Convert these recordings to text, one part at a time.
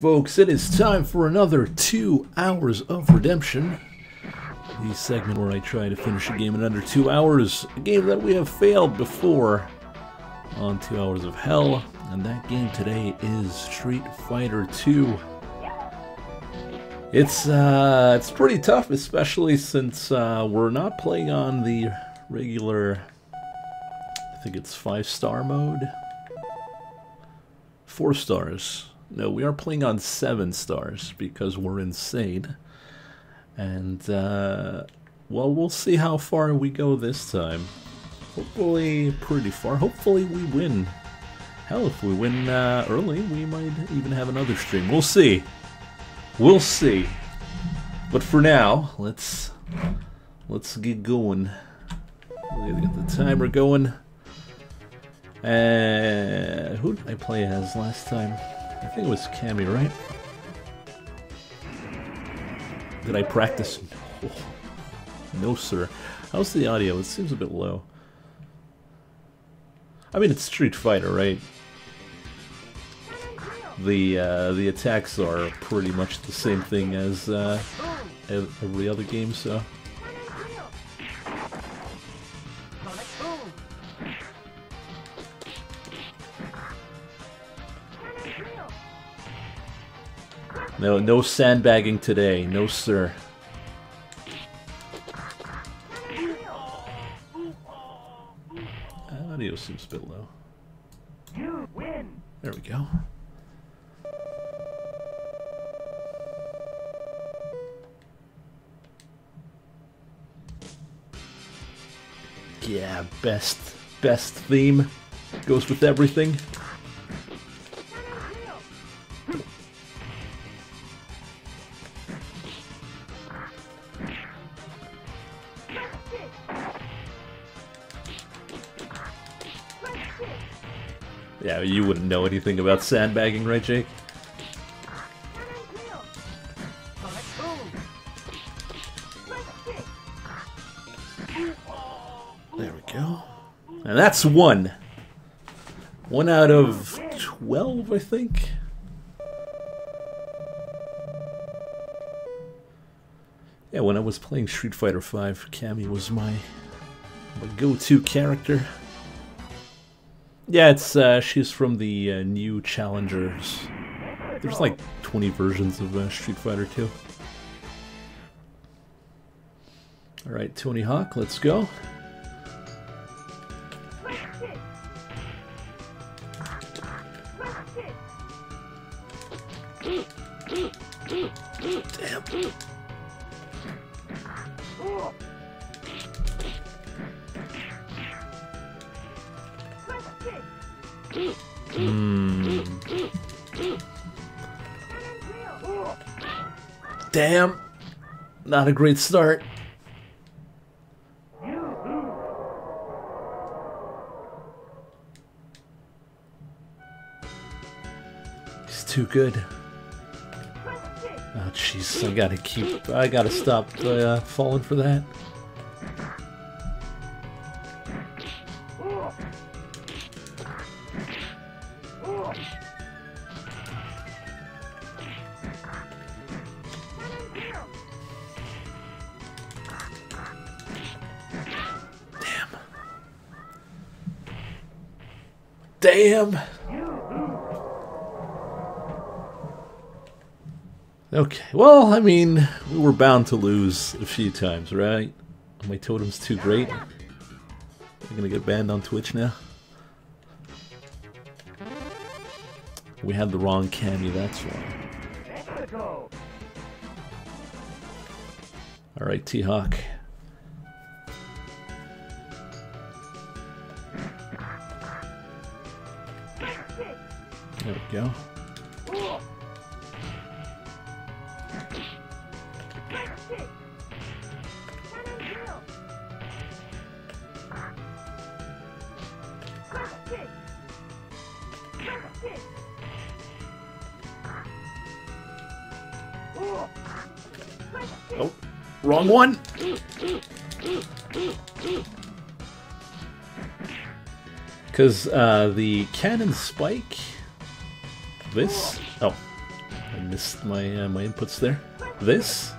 Folks, it is time for another 2 hours of redemption. The segment where I try to finish a game in under 2 hours. A game that we have failed before on 2 hours of hell. And that game today is Street Fighter II. It's pretty tough, especially since we're not playing on the regular, I think it's 5-star mode? 4 stars. No, we are playing on 7 stars because we're insane. And, well, we'll see how far we go this time. Hopefully pretty far. Hopefully we win. Hell, if we win early, we might even have another stream. We'll see. We'll see. But for now, let's get going. We're gonna get the timer going. Who did I play as last time? I think it was Cammy, right? Did I practice? No. No, sir. How's the audio? It seems a bit low. I mean, it's Street Fighter, right? The attacks are pretty much the same thing as every other game, so... No, no sandbagging today, no sir. Audio seems a bit low. You win. There we go. Yeah, best theme goes with everything. Yeah, you wouldn't know anything about sandbagging, right, Jake? There we go. And that's one. 1 out of 12, I think. Yeah, when I was playing Street Fighter V, Cammy was my go-to character. Yeah, it's she's from the New Challengers. There's like 20 versions of Street Fighter II. All right, Tony Hawk, let's go. Damn. Damn, not a great start. He's too good. Oh jeez, I gotta stop falling for that. Damn! Okay, well, I mean, we were bound to lose a few times, right? My totem's too great. I'm gonna get banned on Twitch now. We had the wrong Cammy, that's why. Alright, T-Hawk. There we go. Oh, wrong one. Because the Cannon Spike. This? Oh, I I missed my my inputs there. This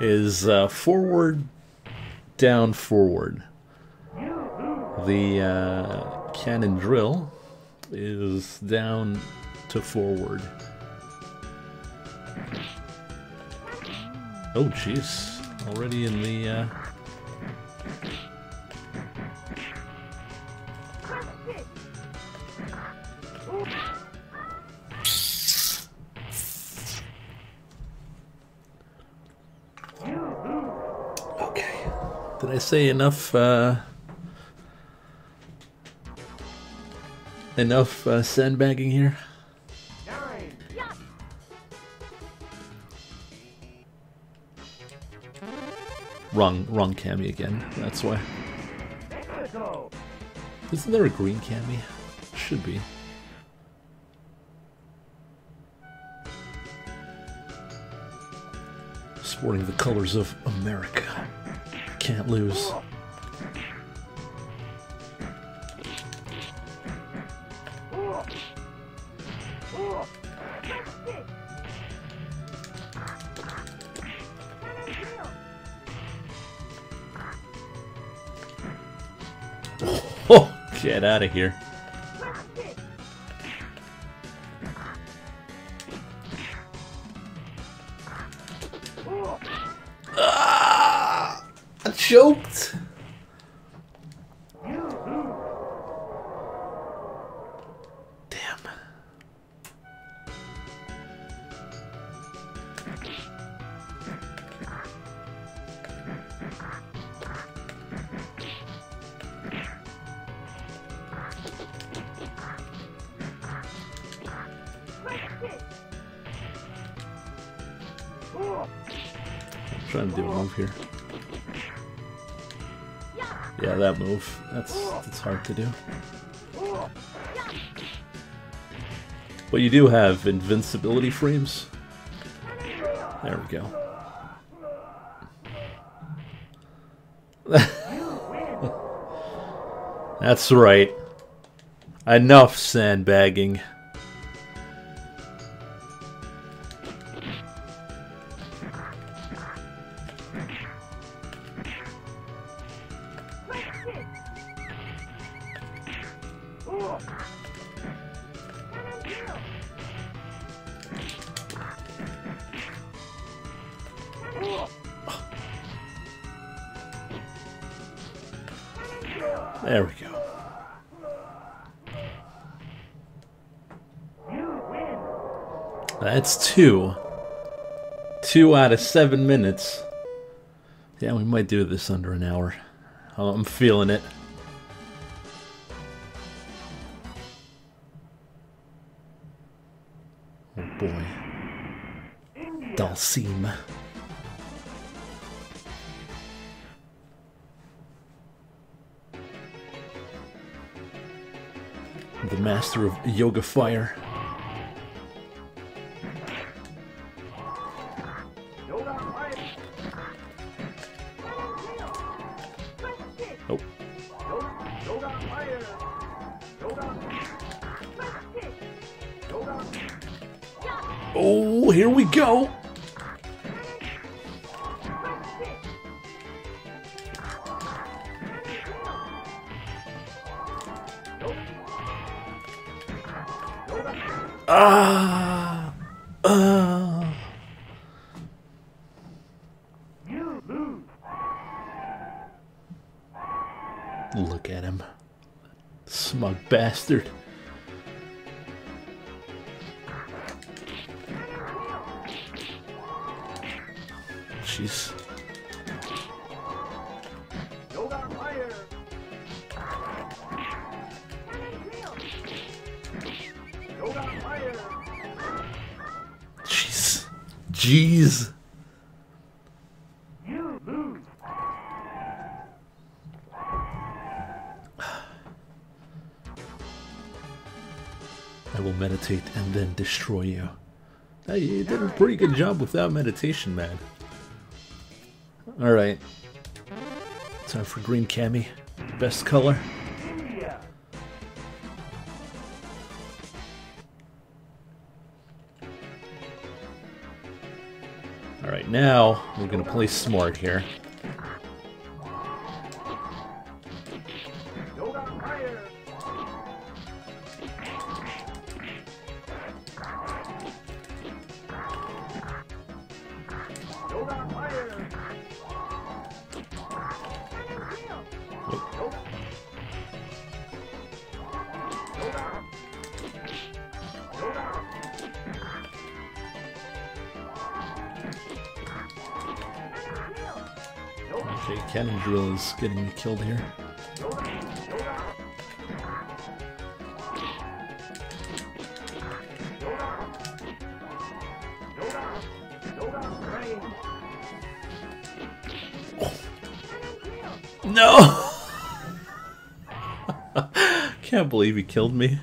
is forward, down, forward. The Cannon Drill is down to forward. Oh jeez, already in the Okay. Did I say enough sandbagging here? Wrong Cammy again, that's why. Isn't there a green Cammy? Should be. Sporting the colors of America. Can't lose. Get out of here. Ah, I choked. Damn. Trying to do a move here. Yeah, that move. That's hard to do. But you do have invincibility frames. There we go. That's right. Enough sandbagging. There we go. That's two. 2 out of 7 minutes. Yeah, we might do this under an hour. I'm feeling it. Oh boy. Dhalsim. The master of Yoga Fire. Oh. Oh, here we go. Look at him. Smug bastard. Jeez. Jeez. You lose. I will meditate and then destroy you. Hey, you did a pretty good job without meditation, man. Alright. Time for green Cammy. Best color. Alright, now we're gonna play smart here. Cannon Drill is getting killed here. No! Can't believe he killed me.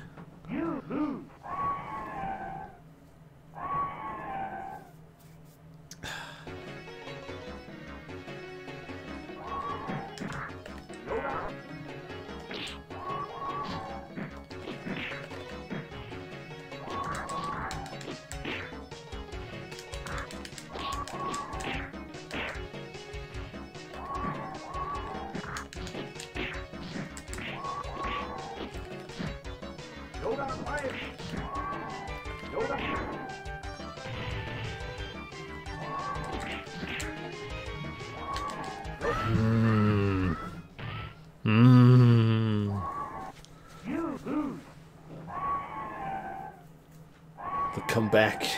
The comeback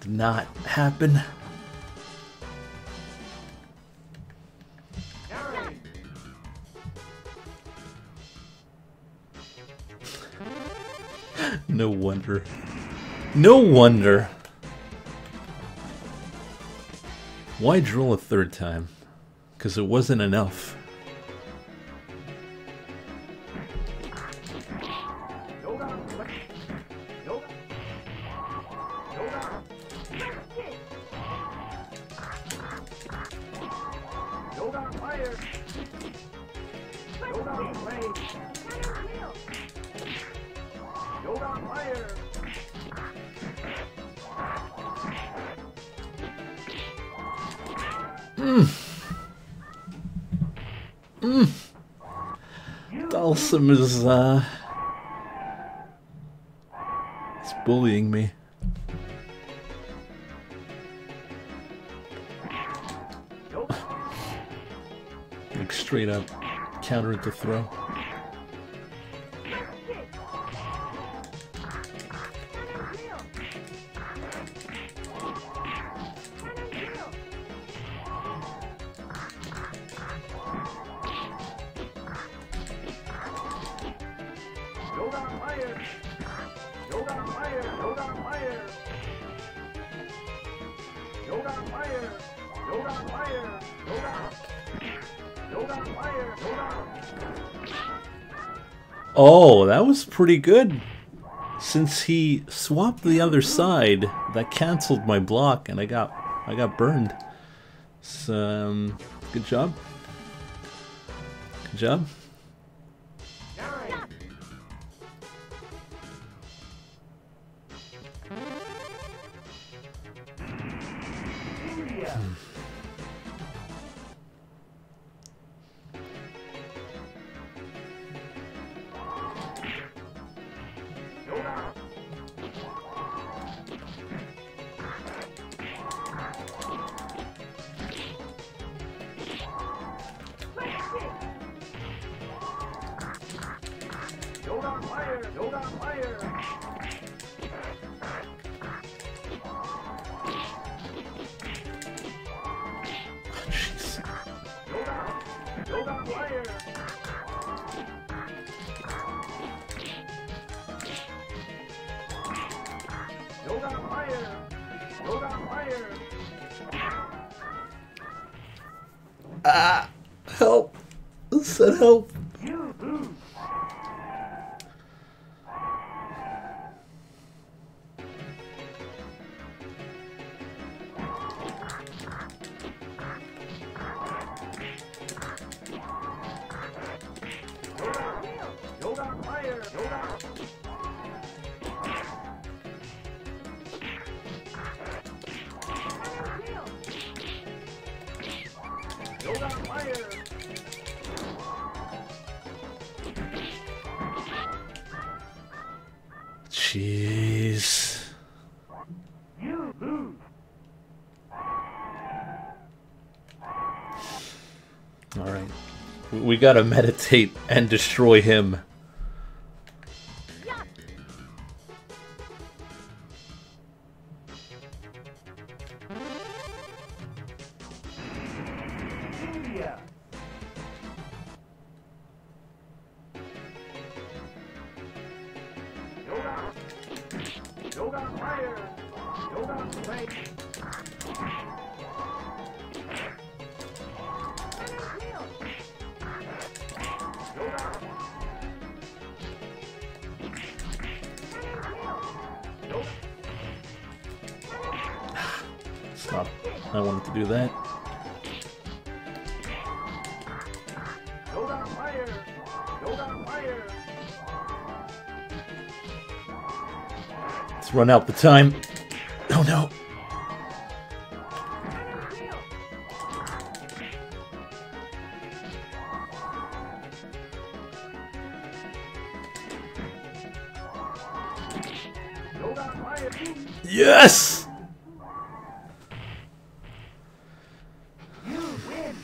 did not happen. No wonder. No wonder. Why drill a third time? Because it wasn't enough. Dhalsim is, it's bullying me. Like straight up counter to throw. Oh, that was pretty good. Since he swapped the other side, that canceled my block and I got burned. So, good job. Good job. Ah! Help! I said help! Yoga Fire! Jeez. You lose. All right. We gotta meditate and destroy him. Run out the time. Oh no. Yes! You win.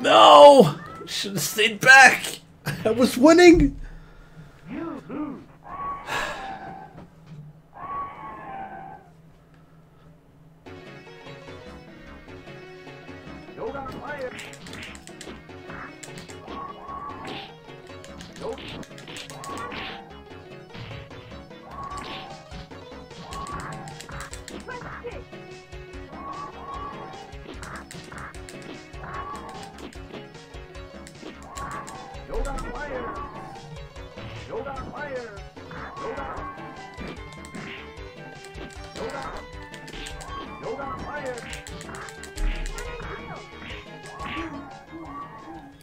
No! Should have stayed back! I was winning!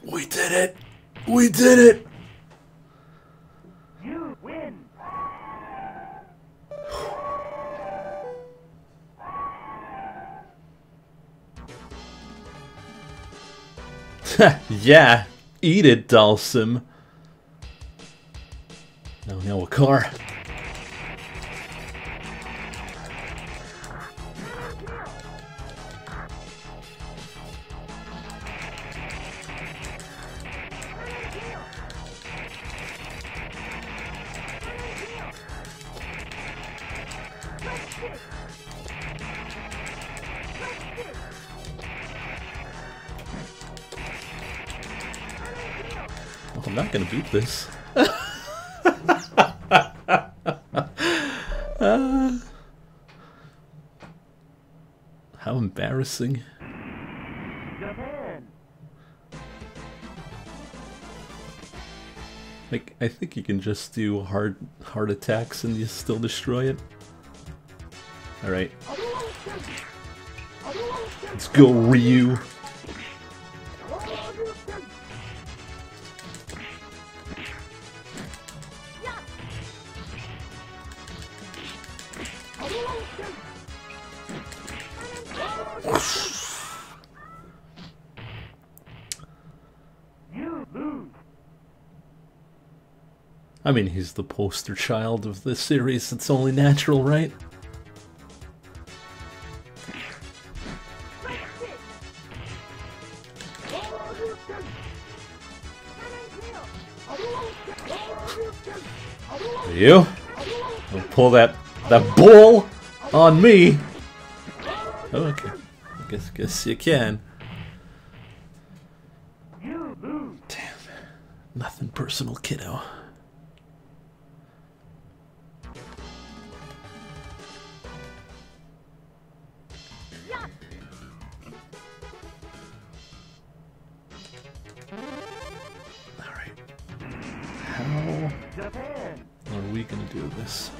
We did it! We did it! You win! Yeah! Eat it, Dhalsim! No, no, a car. I'm not gonna beat this. How embarrassing. Like, I think you can just do heart attacks and you still destroy it. Alright. Let's go, Ryu. I mean, he's the poster child of this series. It's only natural, right? You? Don't pull that bull on me! Oh, okay. Guess you can. Damn. Nothing personal, kiddo. Are we gonna do this?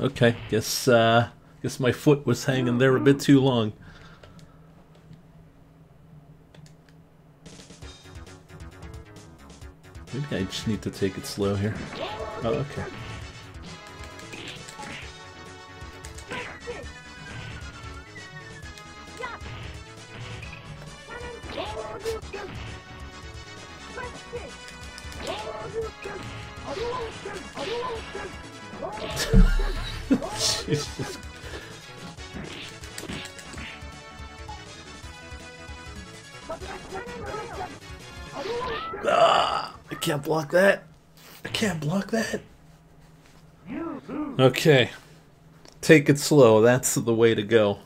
Okay, guess my foot was hanging there a bit too long. Maybe I just need to take it slow here. Oh, okay. Block that. I can't block that. Okay. Take it slow. That's the way to go.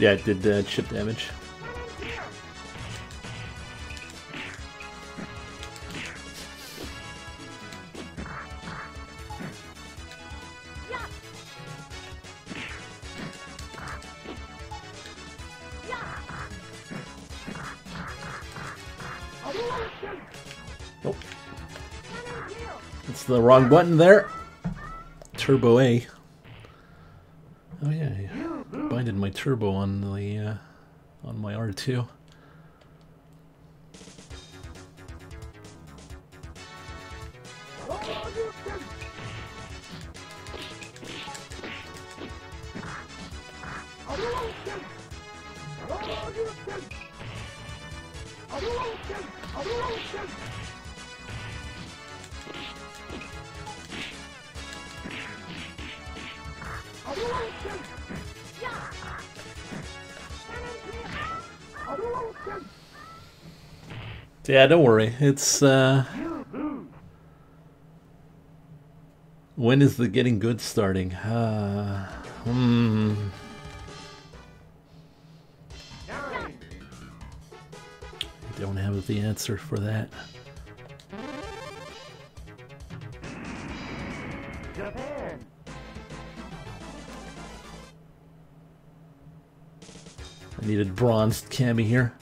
Yeah, it did chip damage. Nope. It's the wrong button there. Turbo A. Oh yeah, binded my turbo on the on my R2. Yeah, don't worry. It's when is the getting good starting? I don't have the answer for that. I needed bronzed Cammy here.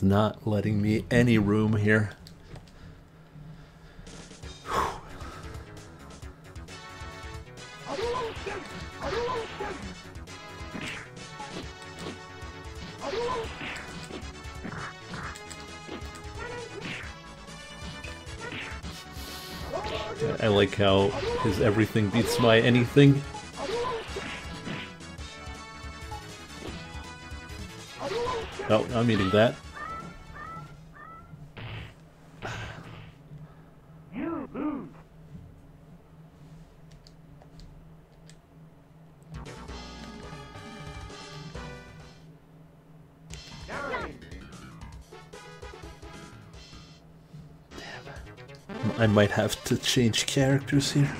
Not letting me any room here. I like how his everything beats my anything. Oh, I'm eating that. I might have to change characters here.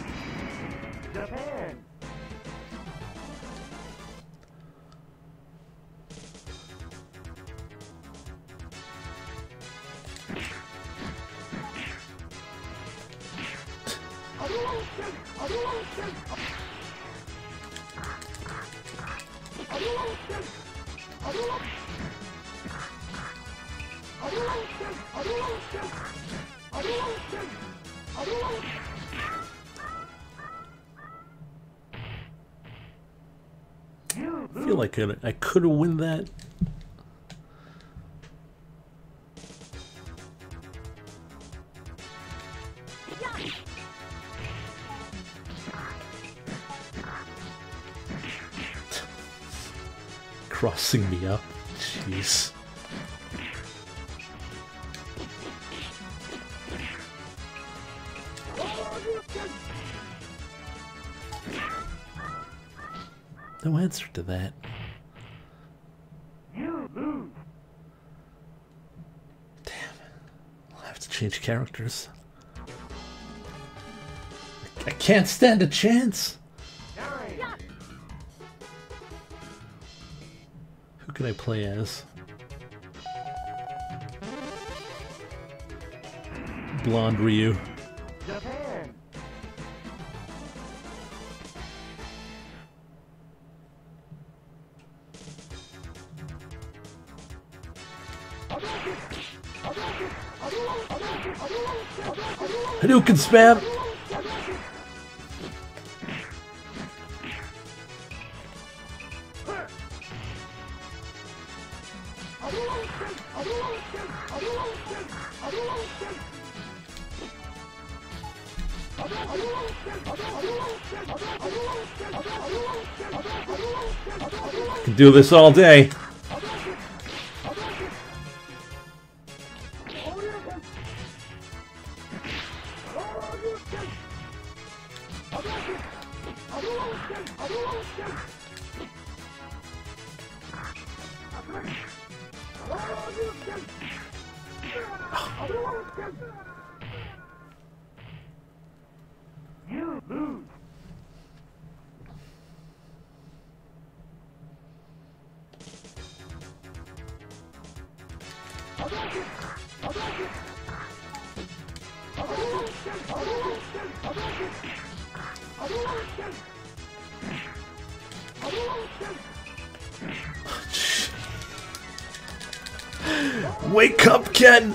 I feel like I could have won that. Crossing me up, jeez. No answer to that. You lose. Damn. I'll have to change characters. I can't stand a chance. Who can I play as? Blonde Ryu. Hadouken spam! I can do this all day. Wake up, Ken!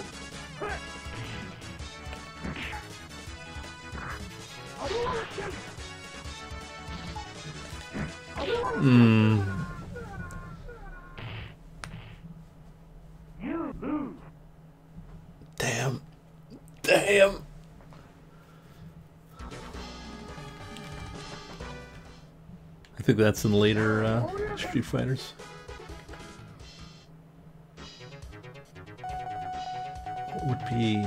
Damn. I think that's in later Street Fighters. What would be...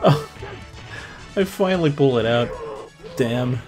Oh, I finally pull it out. Damn.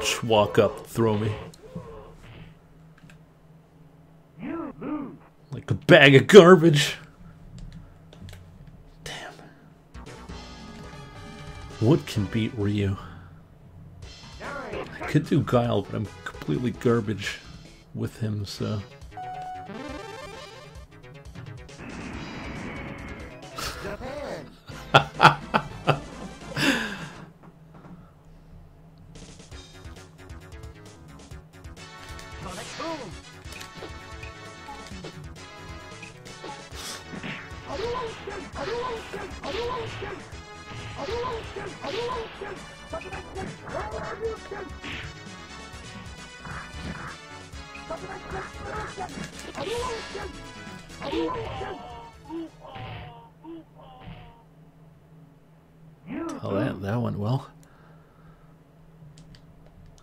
Just walk up, throw me. Like a bag of garbage. Damn. Wood can beat Ryu. I could do Guile, but I'm completely garbage with him, so...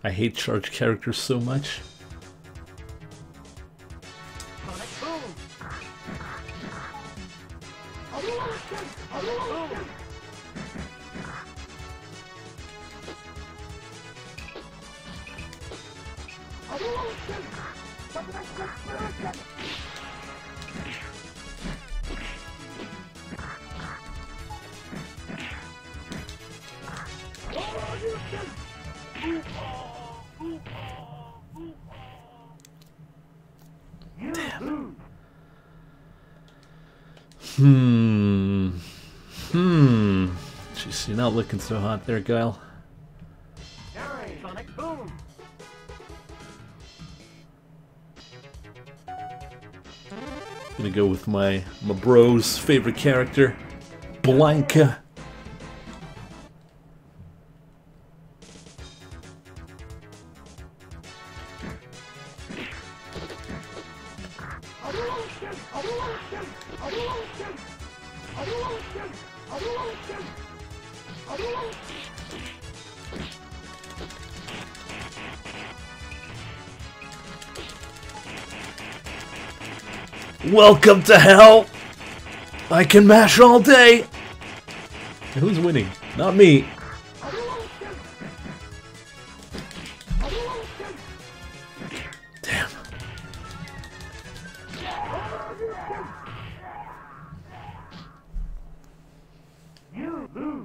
I hate charged characters so much. You're not looking so hot there, Guile. Sonic boom. Gonna go with my bro's favorite character, Blanka. Welcome to hell! I can mash all day! Who's winning? Not me. Damn. You lose.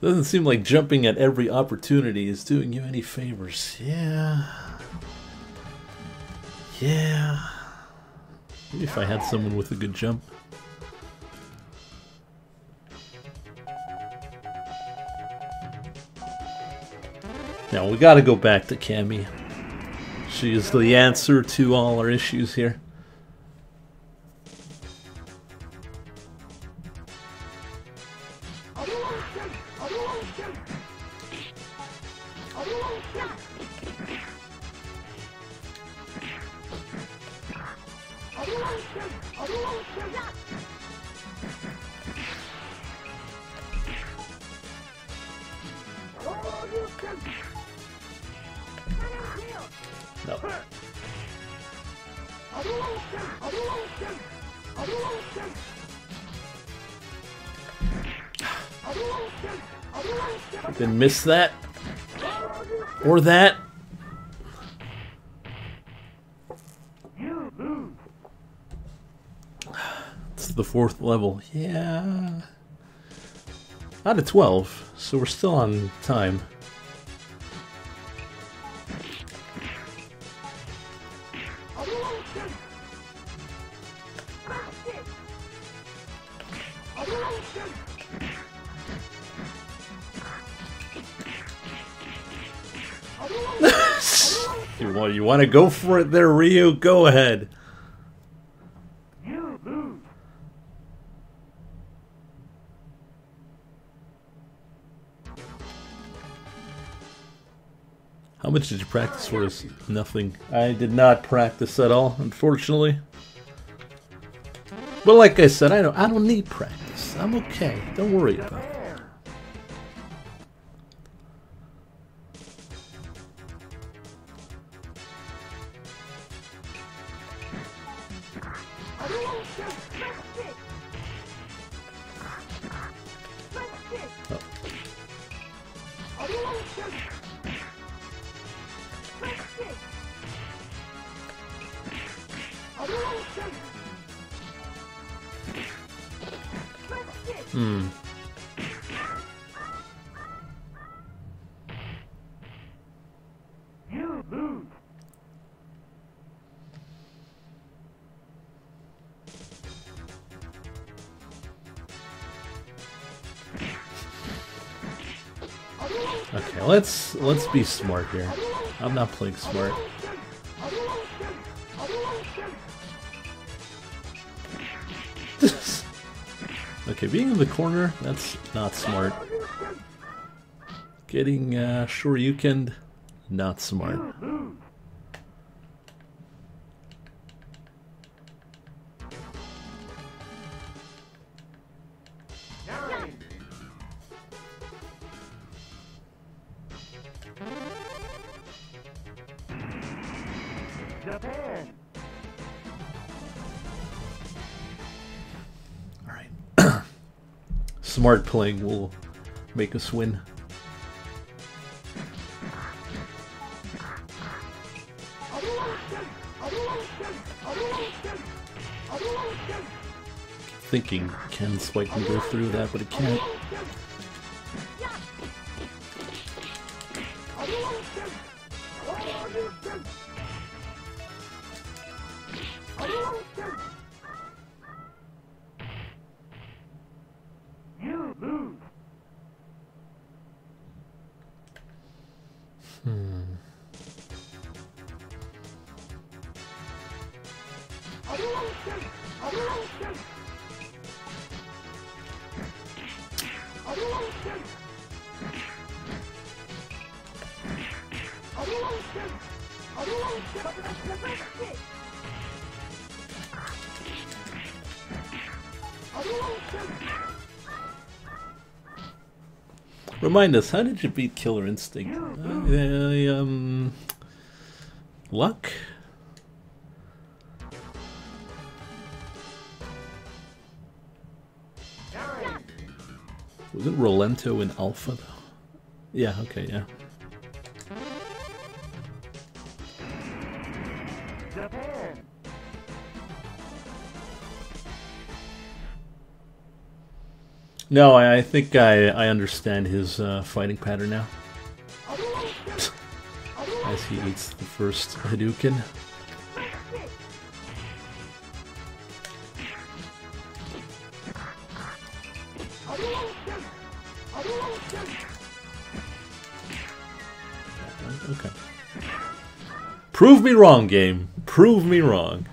Doesn't seem like jumping at every opportunity is doing you any favors. Yeah. Yeah. Maybe if I had someone with a good jump. Now we gotta go back to Cammy. She is the answer to all our issues here. Then miss that or that. It's the fourth level. Yeah, out of 12, so we're still on time. You want to go for it there, Ryu? Go ahead. You lose. How much did you practice for us? Nothing. I did not practice at all, unfortunately. But like I said, I don't need practice. I'm okay. Don't worry about it. Hmm. You lose. Okay, let's be smart here. I'm not playing smart. Okay, being in the corner, that's not smart. Getting shoryukened, not smart. Smart playing will make us win. Thinking Ken Spike can go through that, but it can't. Remind us, how did you beat Killer Instinct? Luck? Was it Rolento in Alpha, though? Yeah, okay, yeah. No, I think I understand his fighting pattern now. As he eats the first Hadouken. Okay. Prove me wrong, game. Prove me wrong.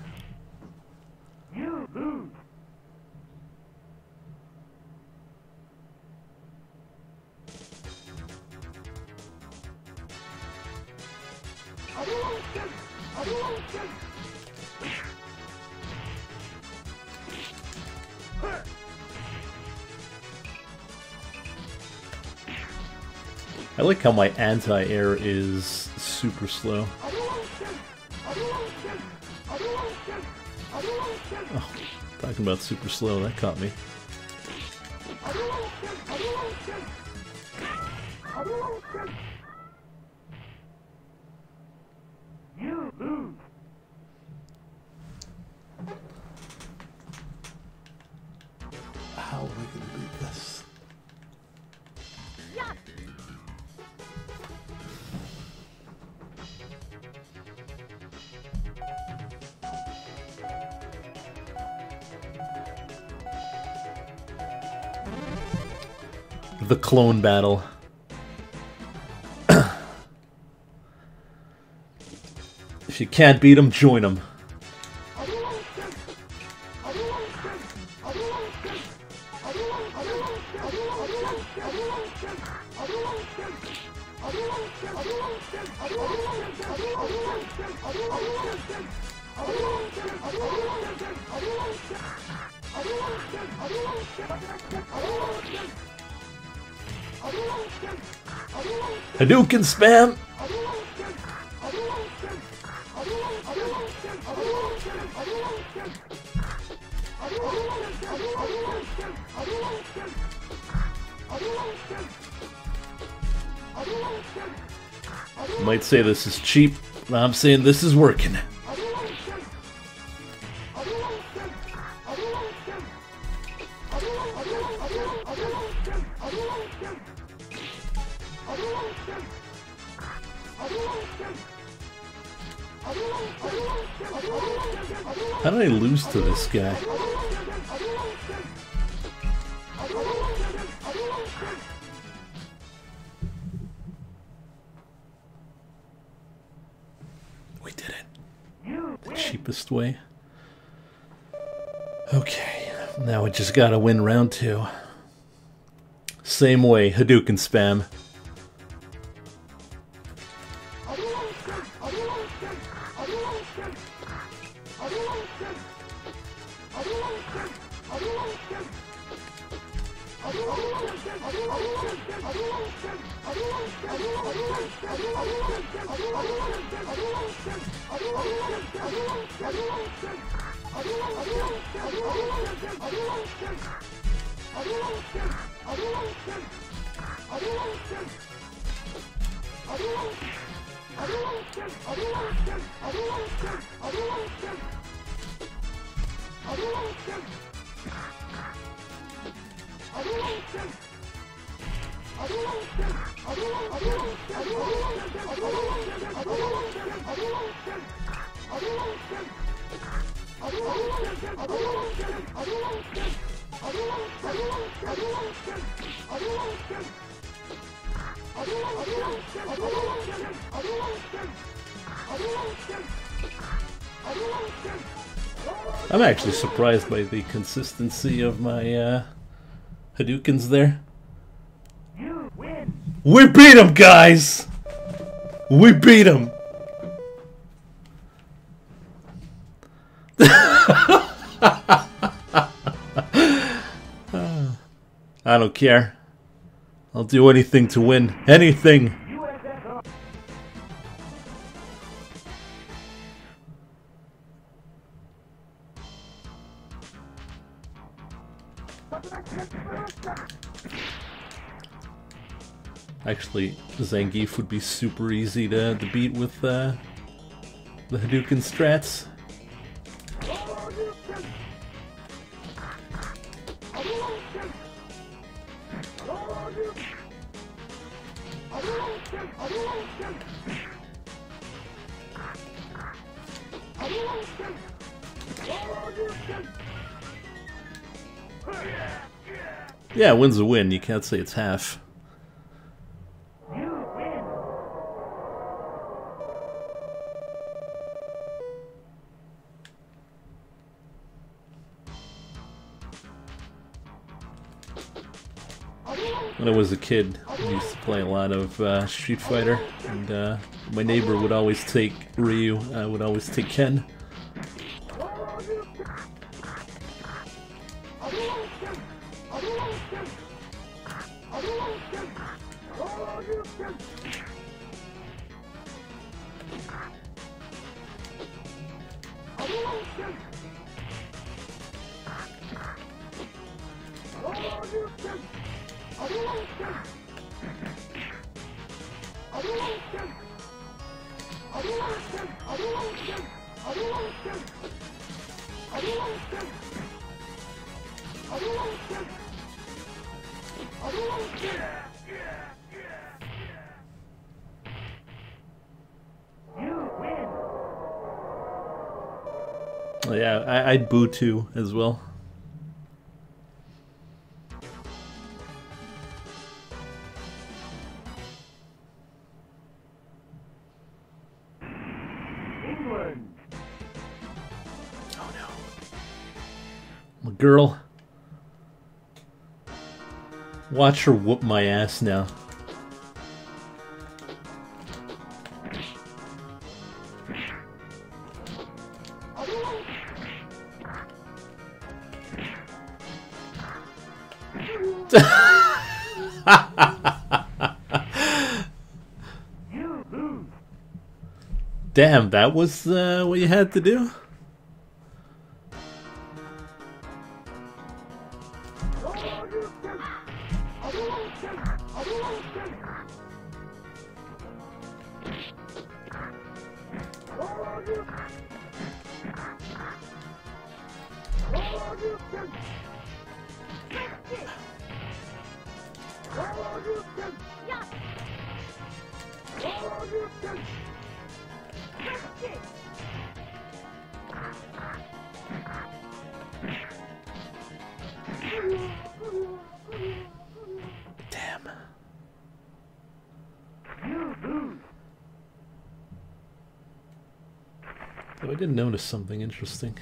I like how my anti-air is super slow. Oh, talking about super slow, that caught me. How are we gonna beat this? The clone battle. If you can't beat them, join them. Hadouken spam! Might say this is cheap, but I'm saying this is working. How did I lose to this guy? We did it. The cheapest way. Okay, now we just gotta win round two. Same way, Hadouken spam. I'm actually surprised by the consistency of my Hadoukens there. You win. We beat him, guys! We beat him! I don't care. I'll do anything to win. Anything! Actually, Zangief would be super easy to beat with the Hadouken strats. Yeah, win's a win. You can't say it's half. When I was a kid, I used to play a lot of Street Fighter, and my neighbor would always take Ryu, I would always take Ken. Yeah, I'd boo too as well. England. Oh no, my girl. Watch her whoop my ass now. Damn, that was what you had to do? Damn. Though I did notice something interesting.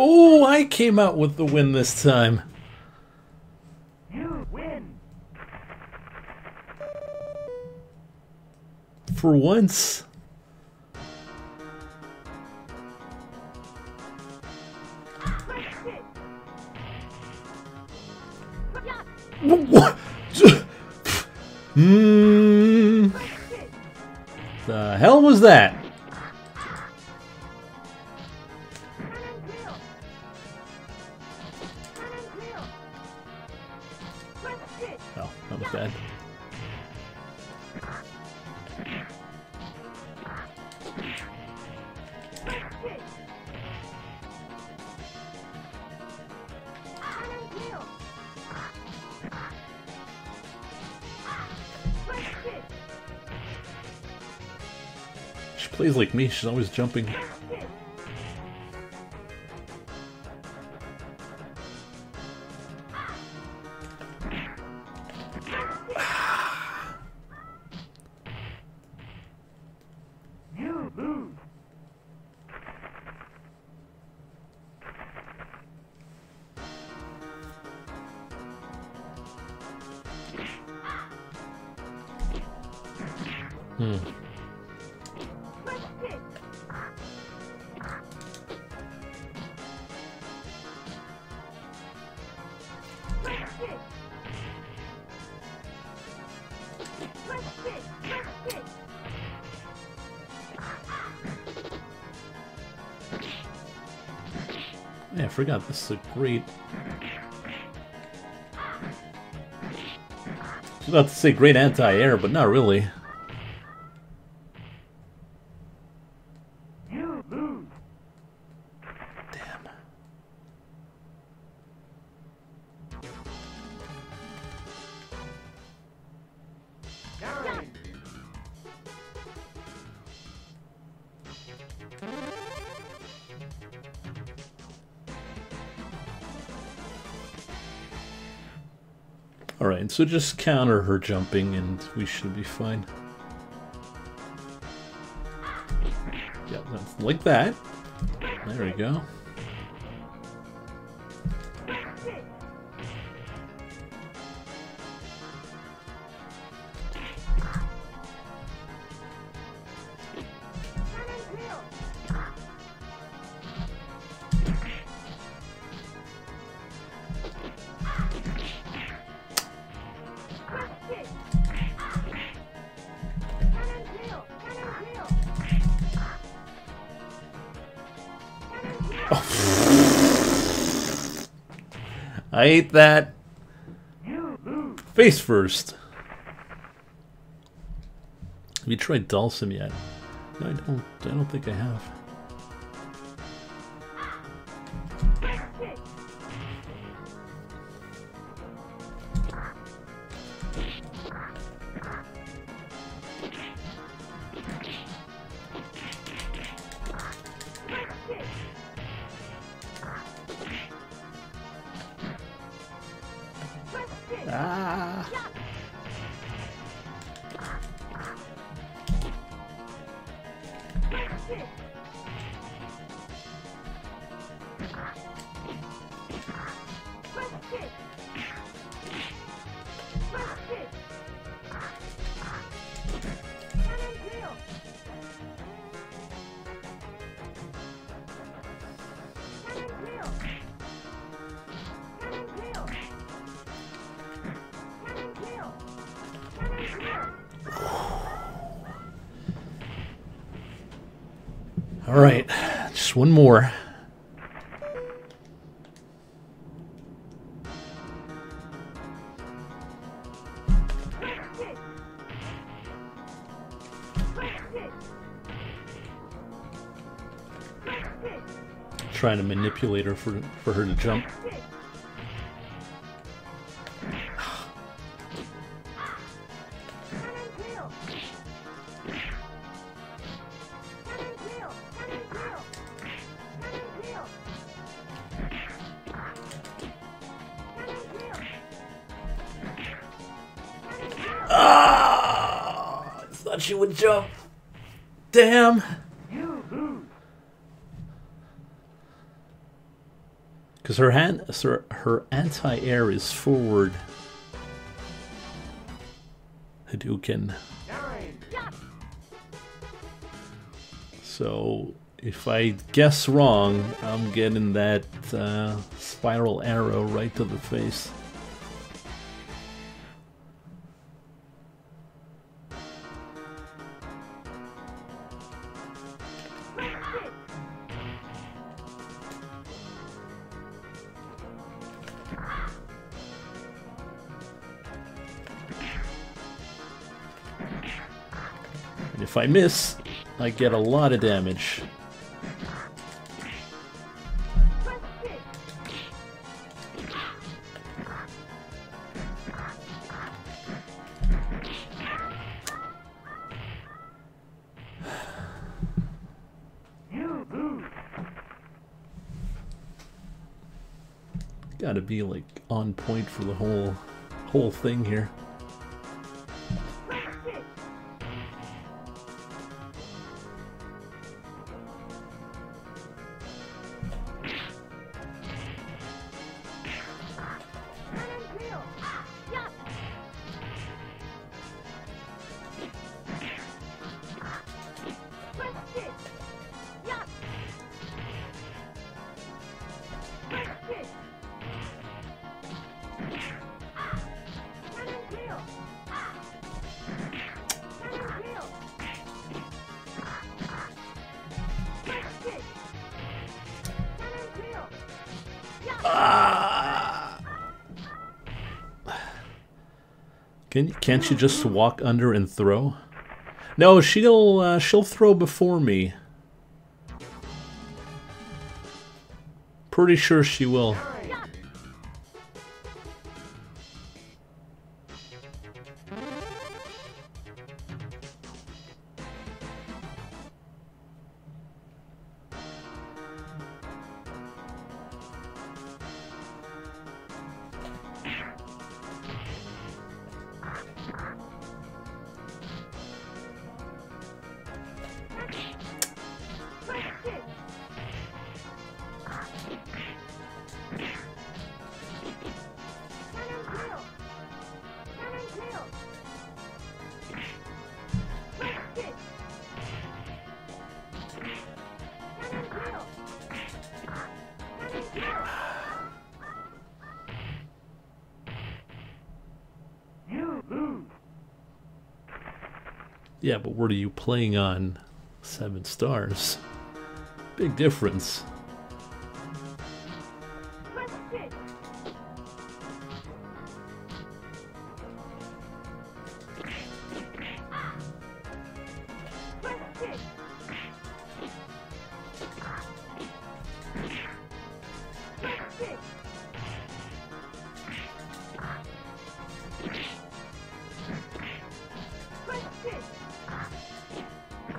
Oh, I came out with the win this time. You win. For once. What? The hell was that? Plays like me, she's always jumping. Yeah, I forgot this is a great... I was about to say great anti-air, but not really. Alright, so just counter her jumping and we should be fine. Yeah, that's like that. There we go. I ate that. Face first. Have you tried Dhalsim yet? No, I don't think I have. Ah. All right, just one more. Trying to manipulate her for her to jump. She would jump. Damn. Because her anti-air is forward. Hadouken. So if I guess wrong, I'm getting that spiral arrow right to the face. If I miss, I get a lot of damage. Gotta be like on point for the whole thing here. Can't you just walk under and throw? No, she'll throw before me. Pretty sure she will. Yeah, but what are you playing on? 7 stars. Big difference.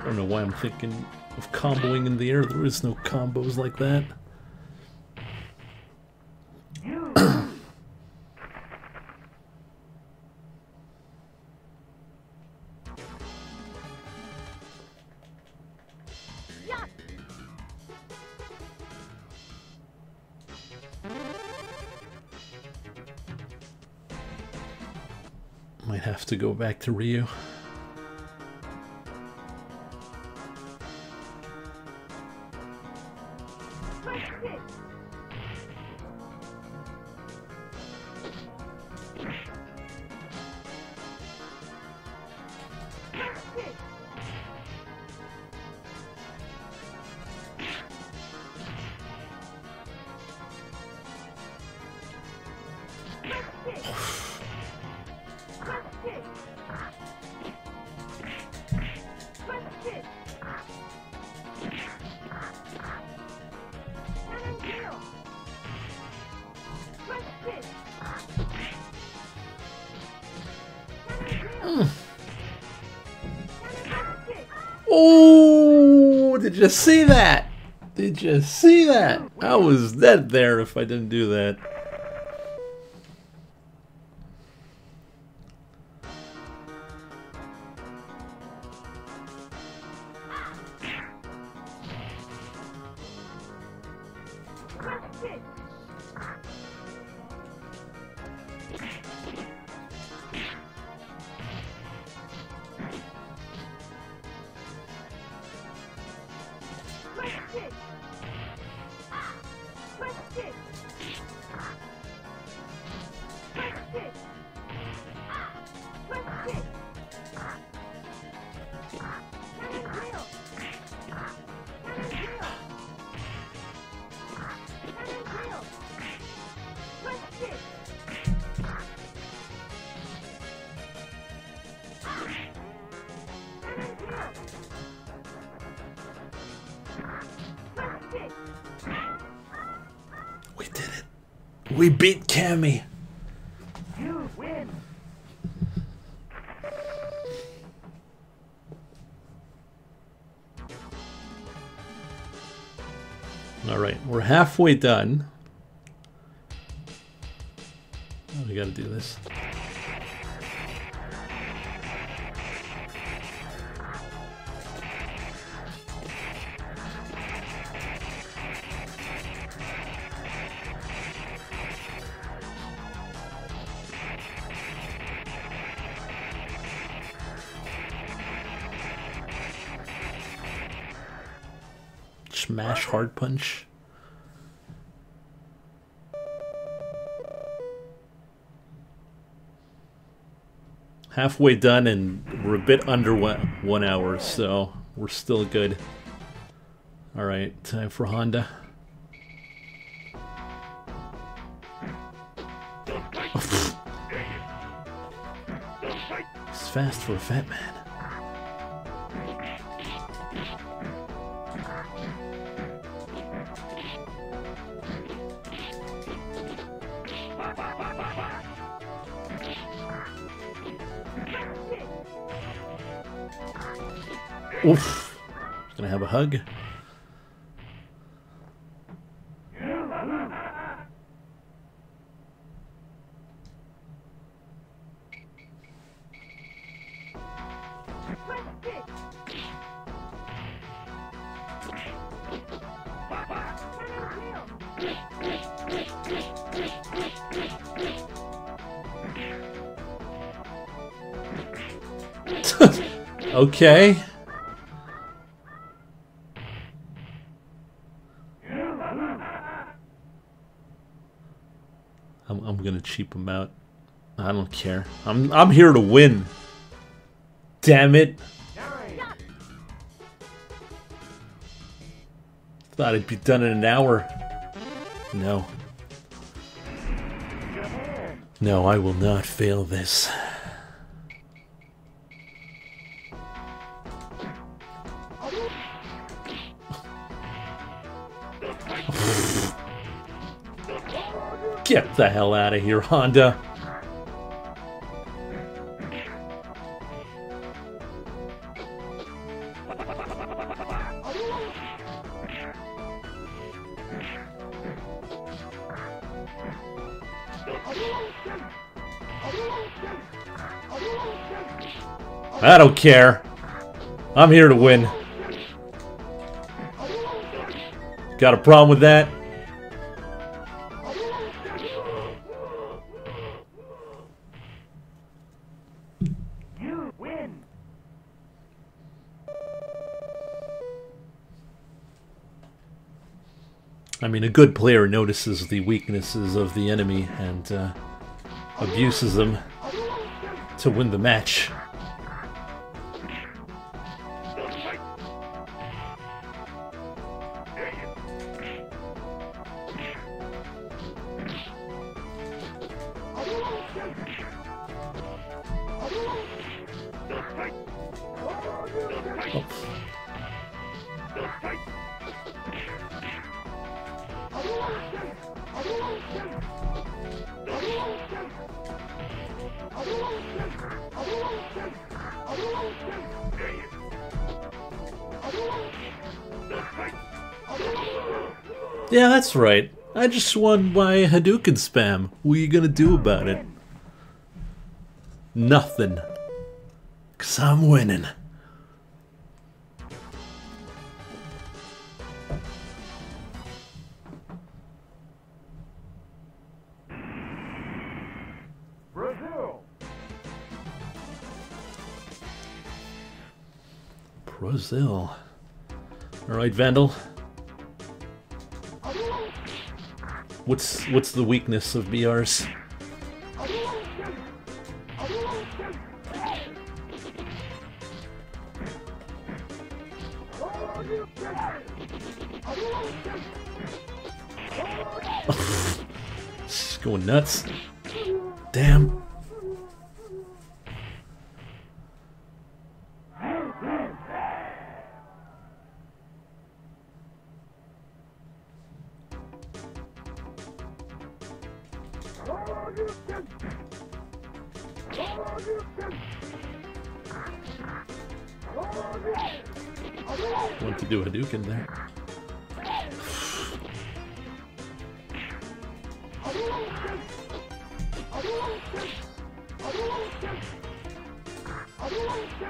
I don't know why I'm thinking of comboing in the air. There is no combos like that. Might have to go back to Ryu. Did you see that? Did you see that? I was dead there if I didn't do that. We beat Cammy. You win. All right, we're halfway done. Oh, we got to do this. Smash hard punch. Halfway done and we're a bit under 1 hour, so we're still good. Alright, time for Honda. It's fast for a fat man. Oof. Gonna have a hug. Okay. I'm gonna cheap him out. I don't care. I'm here to win. Damn it! Thought it'd be done in an hour. No. No, I will not fail this. Get the hell out of here, Honda. I don't care. I'm here to win. Got a problem with that? I mean, a good player notices the weaknesses of the enemy and abuses them to win the match. Yeah, that's right. I just won my Hadouken spam. What are you gonna do about it? Nothing. 'Cause I'm winning. Brazil. Brazil. All right, Vandal. What's the weakness of BRs? She's going nuts. Damn. Want to do Hadouken there.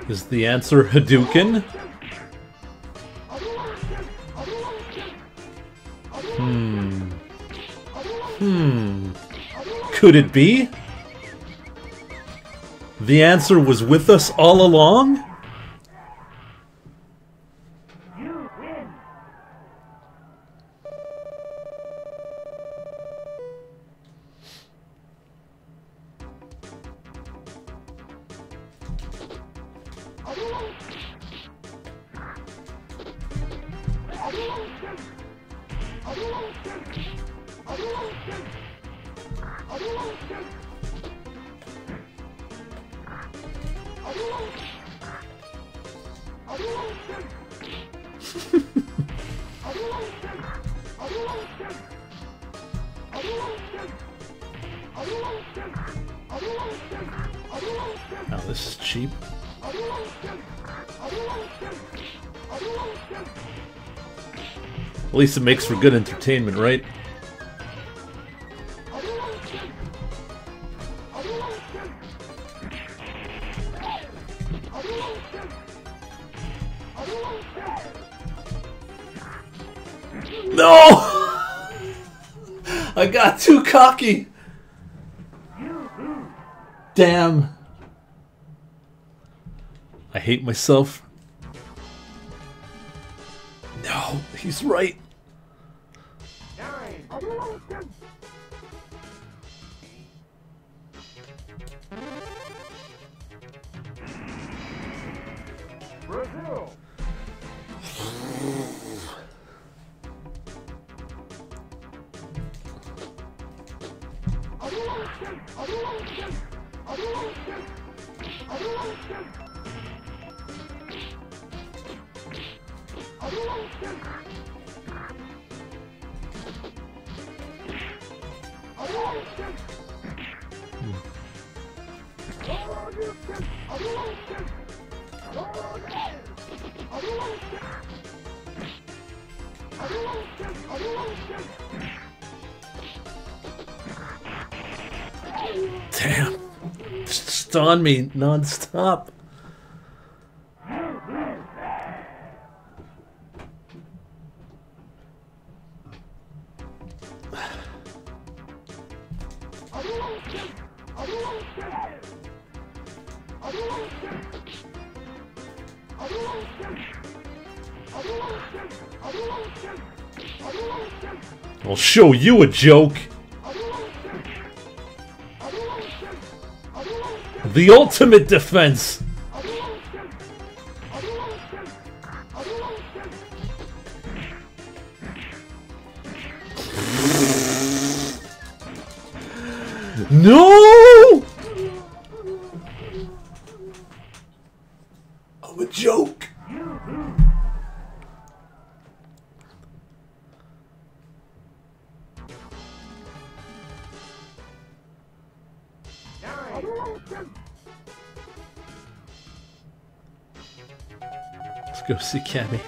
Is the answer Hadouken? Could it be? The answer was with us all along? You win. Oh, this is cheap. At least it makes for good entertainment, right? No! I got too cocky! Damn. I hate myself. No, he's right. Brazil. Damn, it's just on me non-stop. I'll show you a joke. The ultimate defense. No! I'm a joke. Let's go see Cammy.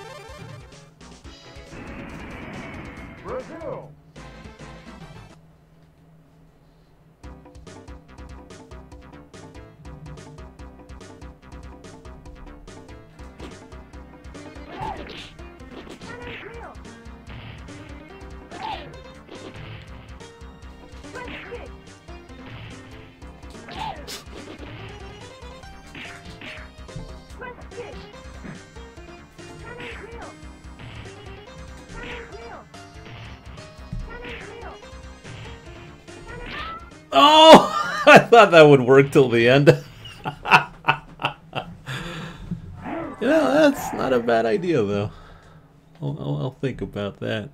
I thought that would work till the end. You know, that's not a bad idea, though. I'll think about that.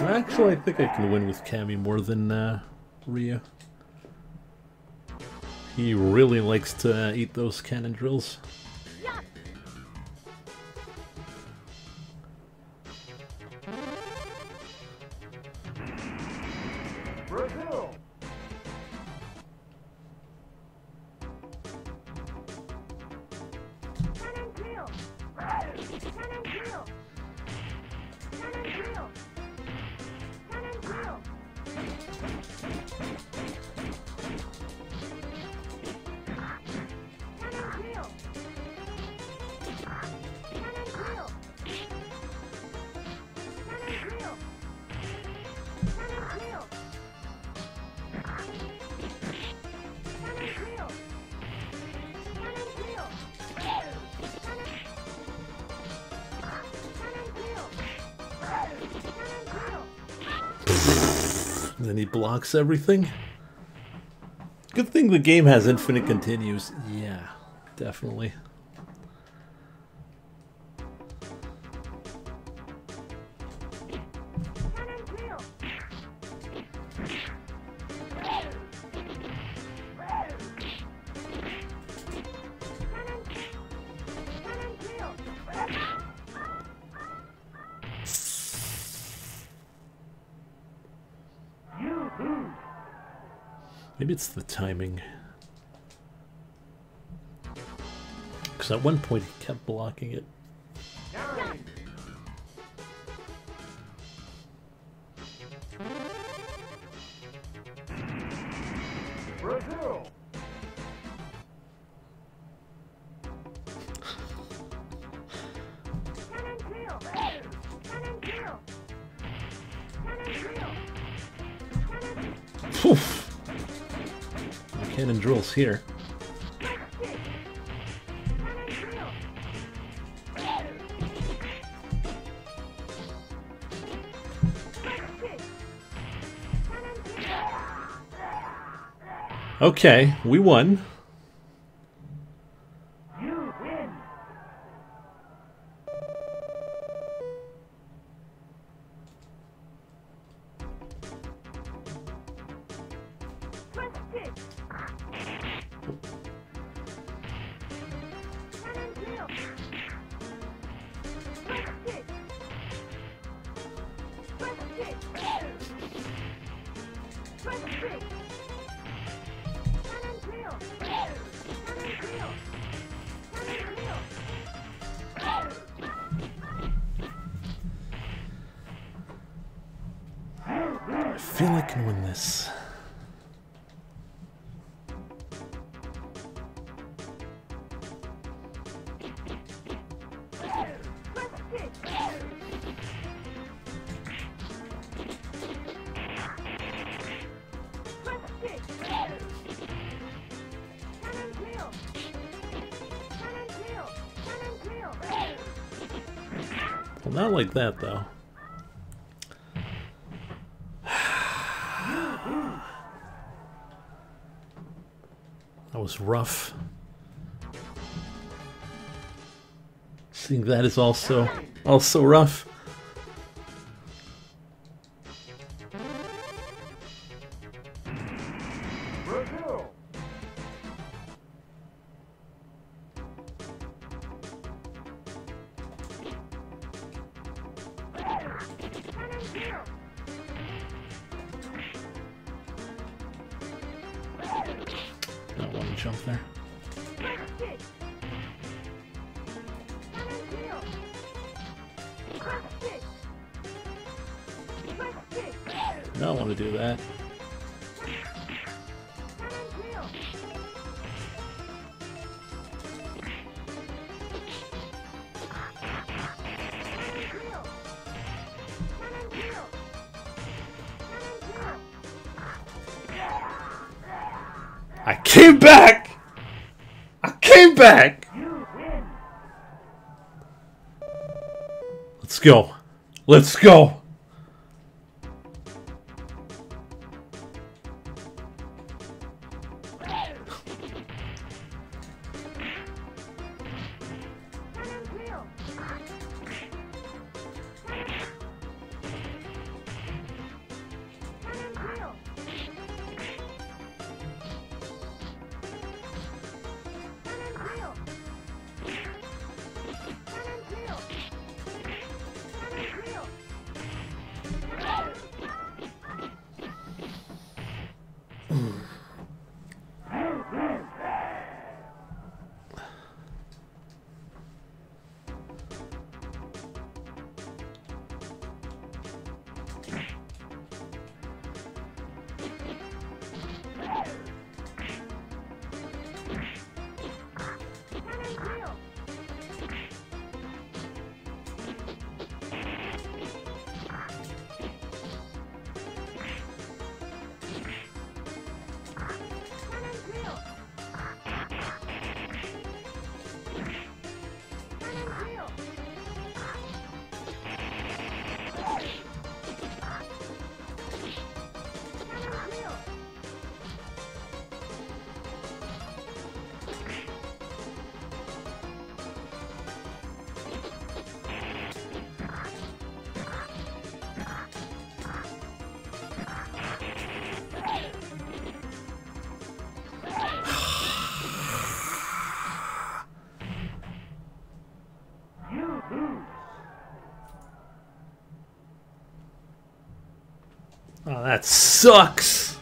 Actually, I think I can win with Cammy more than Ryu. He really likes to eat those cannon drills. Then he blocks everything. Good thing the game has infinite continues. Yeah, definitely. Maybe it's the timing. Because at one point he kept blocking it. Cannon drills here. Okay, we won. You win. feel I can win this. Well, not like that, though. That was rough. Seeing that is also rough. I came back! Let's go. Let's go! Oh, that sucks!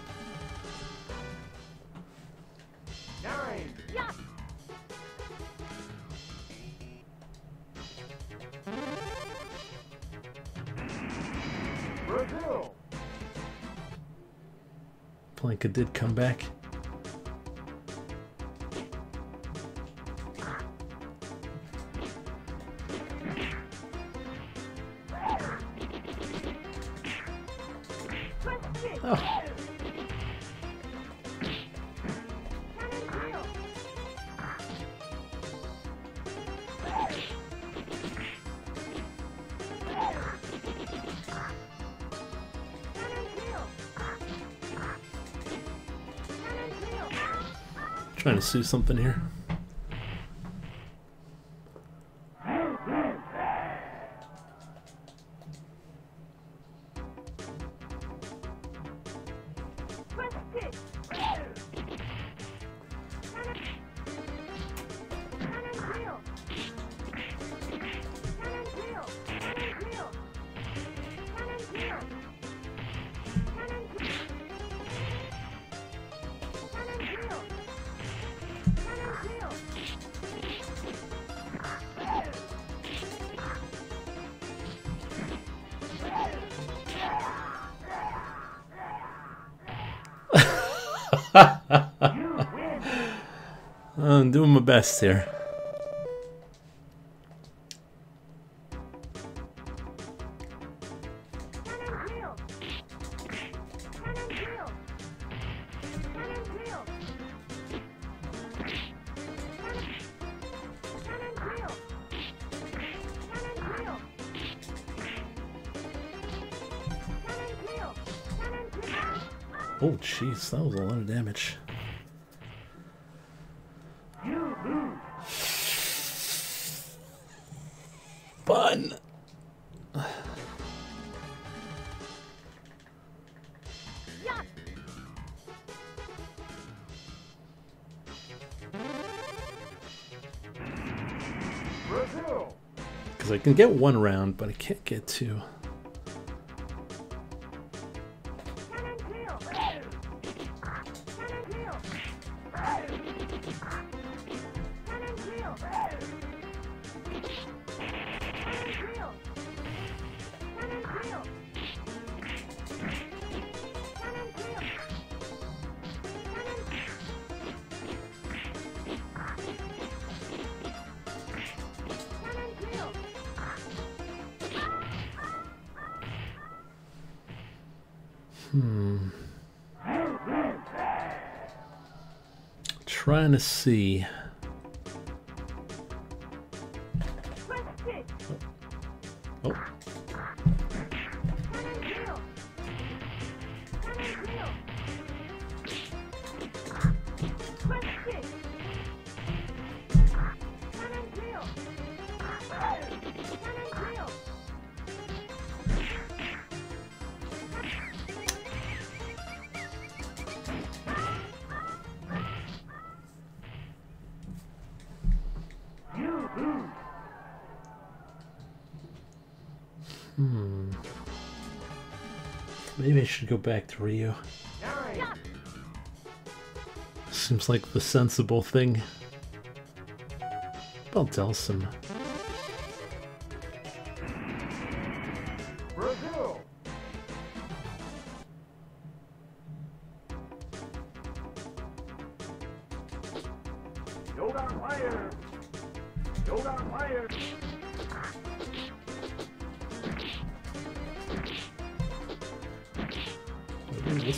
Blanka did come back. Trying to see something here. best here. Oh, jeez, that was a lot of damage. Fun! Because I can get one round, but I can't get two. Trying to see. Oh. Maybe I should go back to Ryu. Seems like the sensible thing. I'll tell some.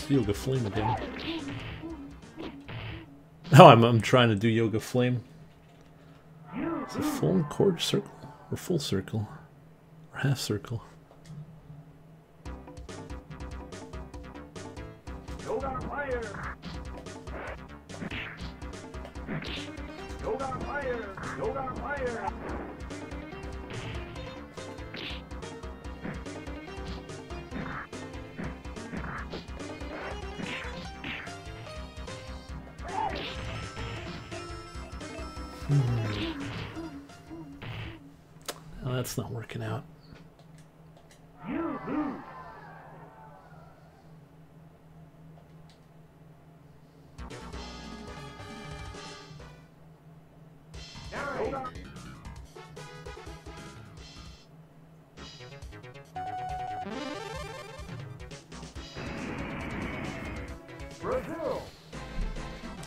Yoga Flame again. No, I'm trying to do Yoga Flame. Is it full chord circle? Or full circle? Or half circle? Oh, that's not working out.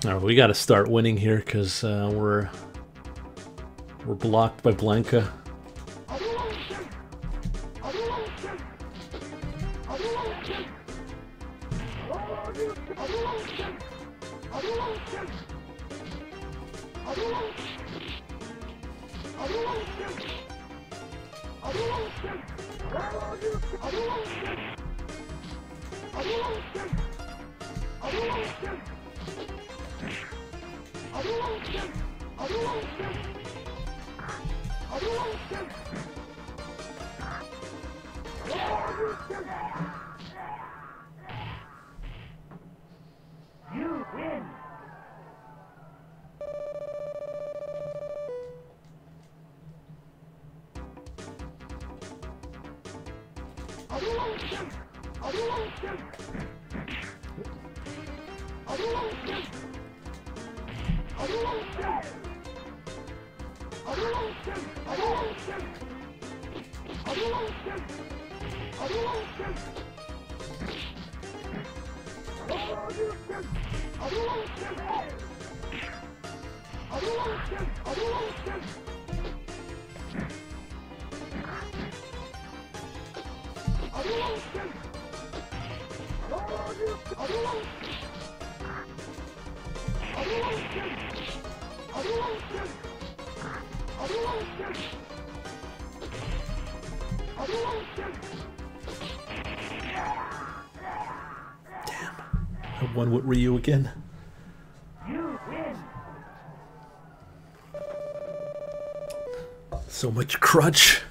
All right, we got to start winning here because we're blocked by Blanka. Damn, I won with Ryu again. So much crutch.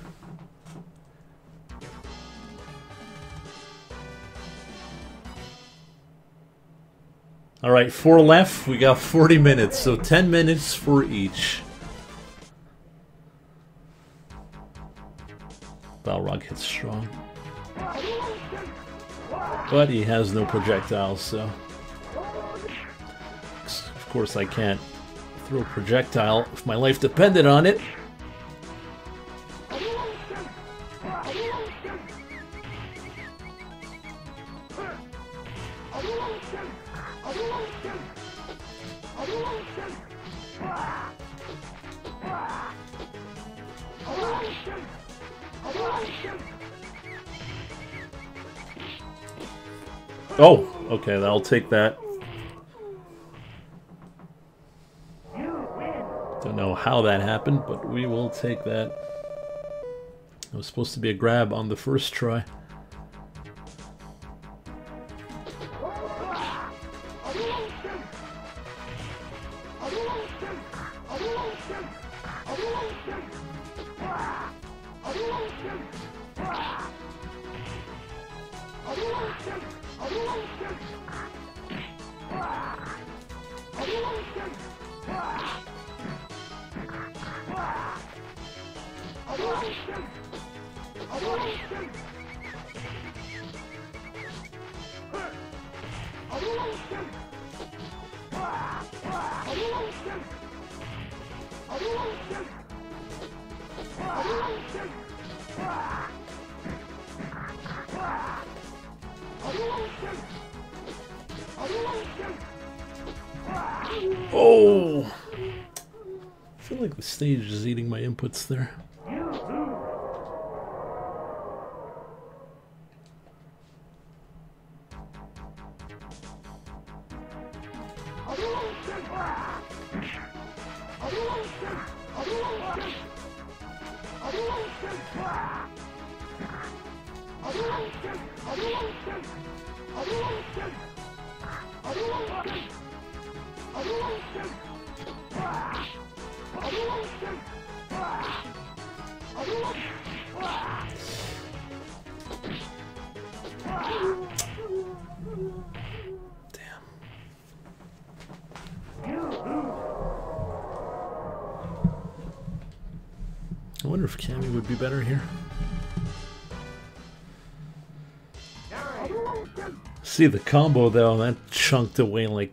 All right, 4 left. We got 40 minutes, so 10 minutes for each. Balrog hits strong, but he has no projectiles, so of course I can't throw a projectile if my life depended on it. Oh, okay, I'll take that. Don't know how that happened, but we will take that. It was supposed to be a grab on the first try. Oh! I feel like the stage is eating my inputs there. Better here. See the combo though, that chunked away like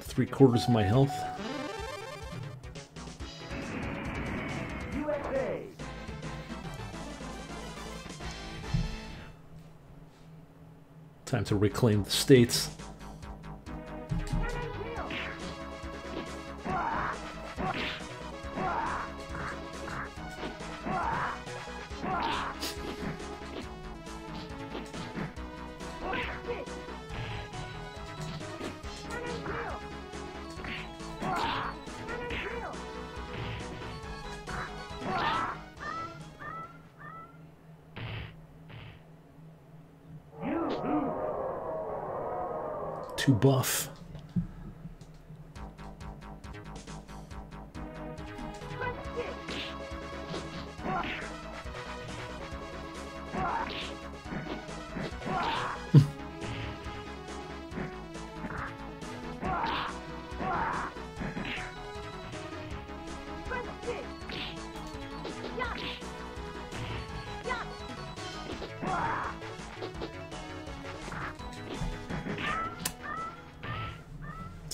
3/4 of my health. Time to reclaim the states. Too buff.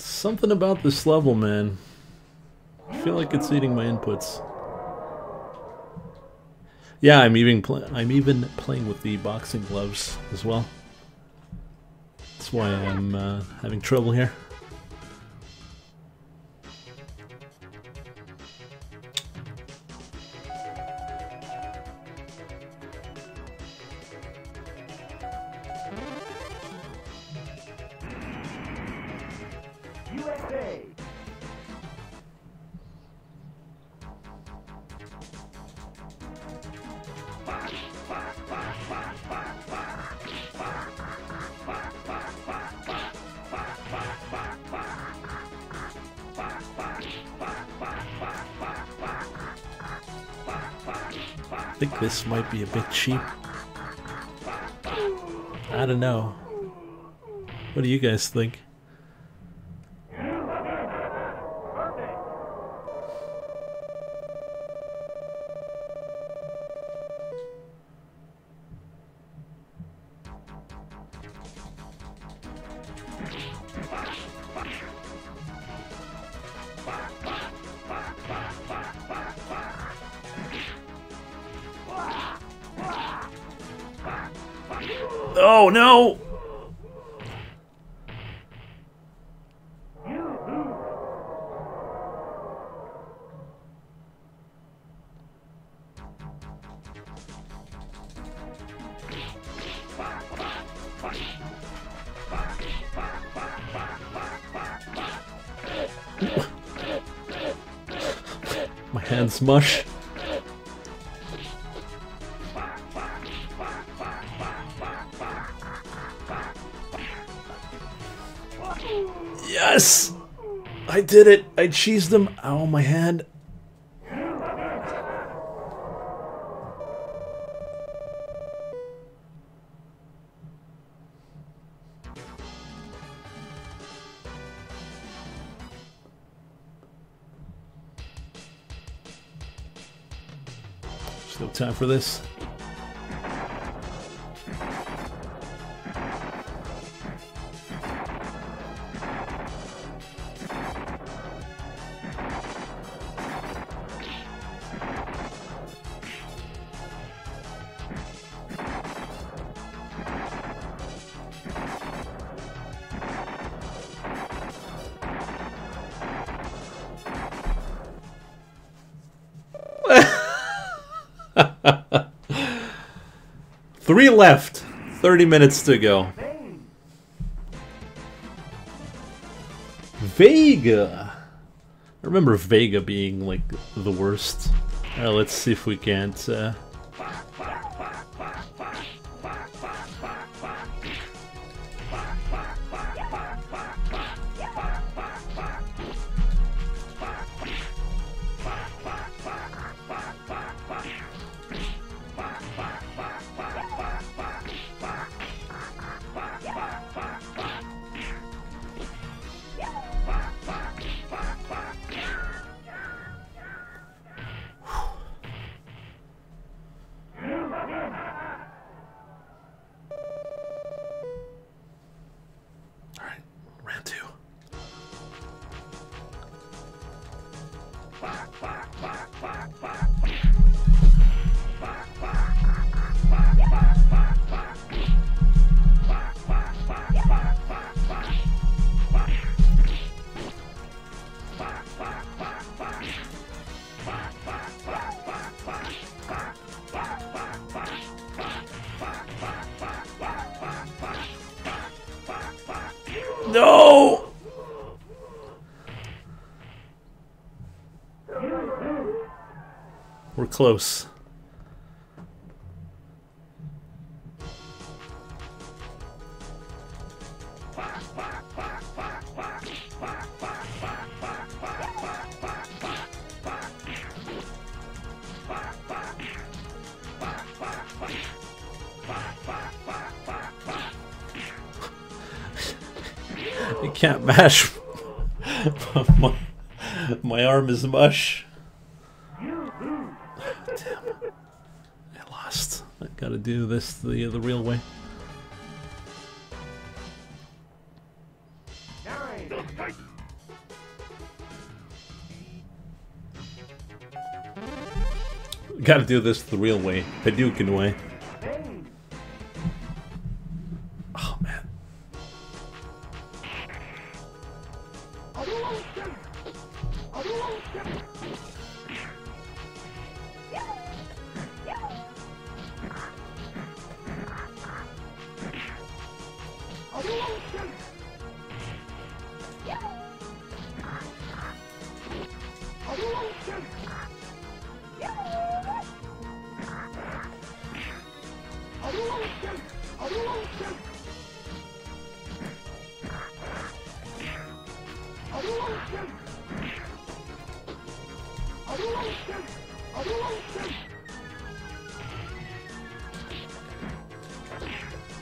Something about this level, man. I feel like it's eating my inputs. Yeah, I'm even playing with the boxing gloves as well. That's why I'm having trouble here. USA! I think this might be a bit cheap. I don't know. What do you guys think? Oh no! My hands mush. Yes! I did it! I cheesed them! Ow, my hand! There's no time for this. Three left, 30 minutes to go. Vega! I remember Vega being like the worst. Alright, let's see if we can't. No! We're close. Can't mash. my arm is mush. Damn. I lost. I gotta do this the real way. Gotta do this the real way. Hadouken way.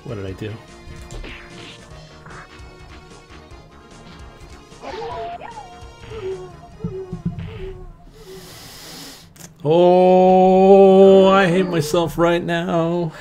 What did I do? Oh, I hate myself right now.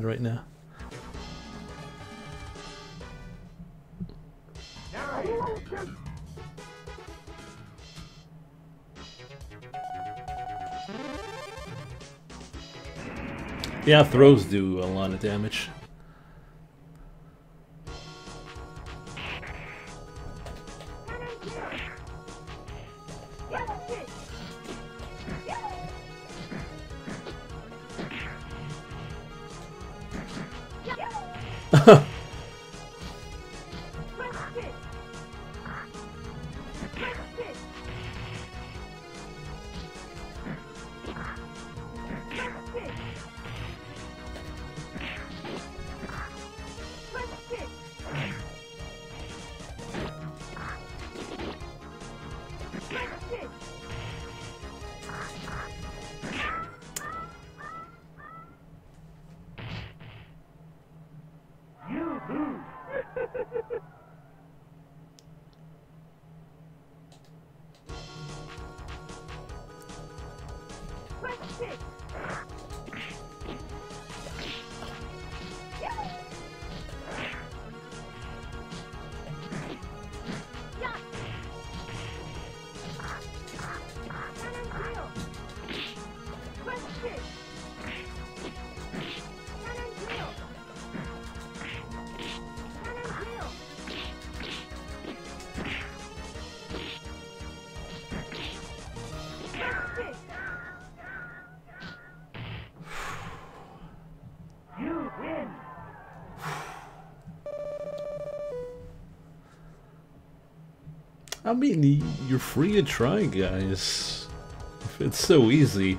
Right now. Yeah, throws do a lot of damage. I mean, you're free to try, guys. It's so easy.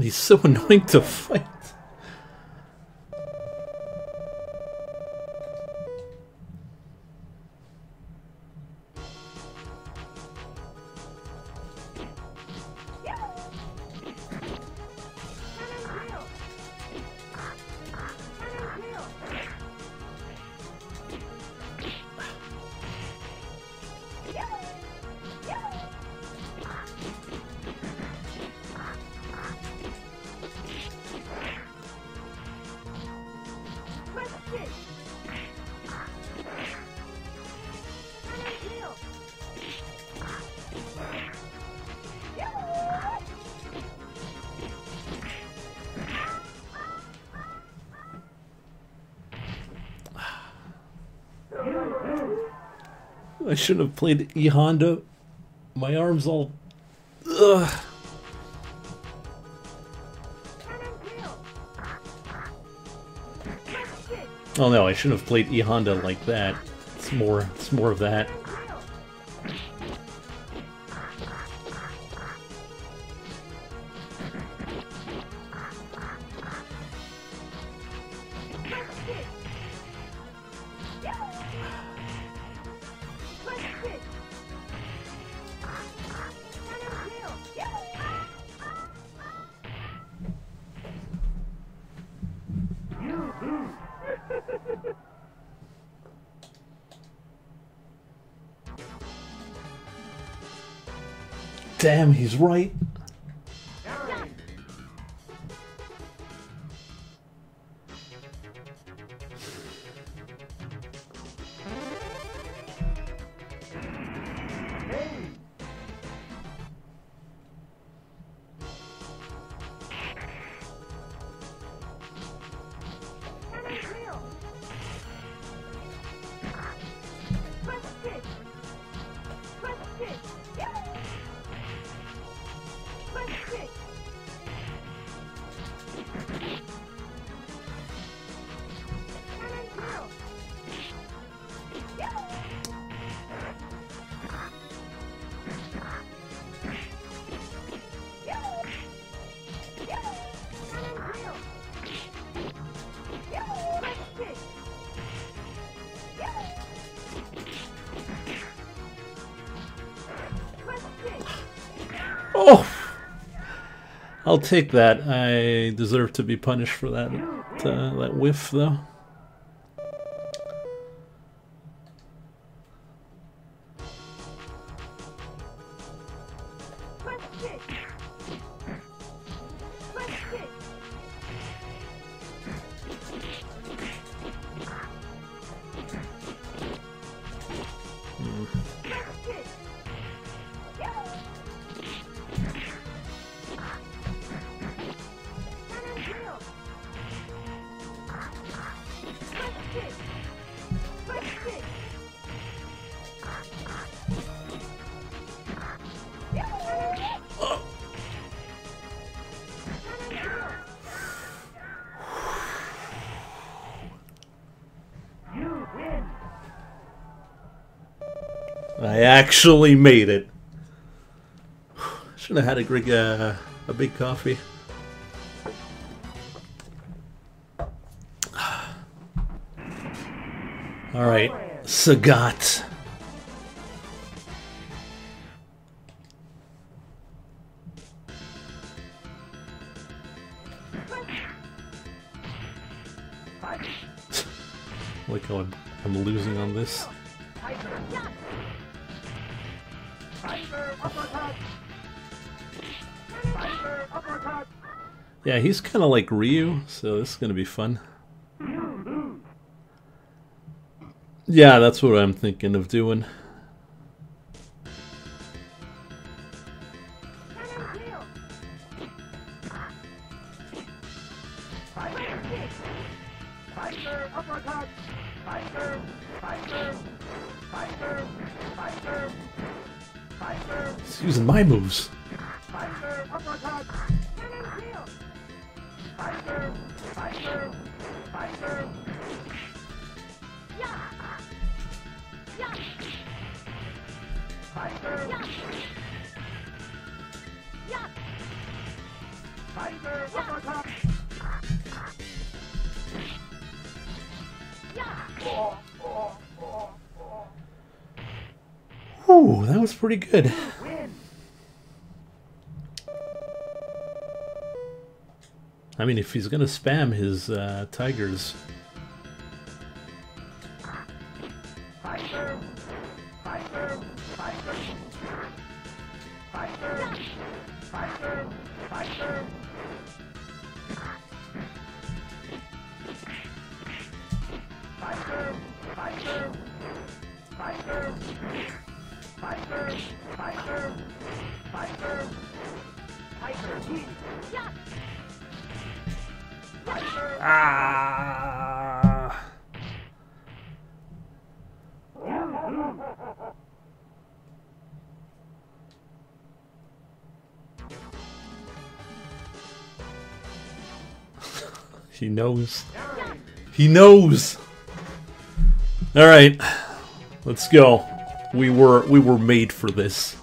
He's so annoying to fight. I should have played E-Honda. My arm's all... Ugh. Oh no, I shouldn't have played E-Honda like that. It's more of that. Damn, he's right. I'll take that. I deserve to be punished for that that whiff, though. I actually made it. Should have had a big coffee. All right, Sagat. Like how I'm losing on this. Yeah, he's kind of like Ryu, so this is going to be fun. Yeah, that's what I'm thinking of doing. He's using my moves. Ooh, that was pretty good. I mean, if he's gonna spam his tigers. Ah. He knows. He knows. All right, let's go. We were made for this.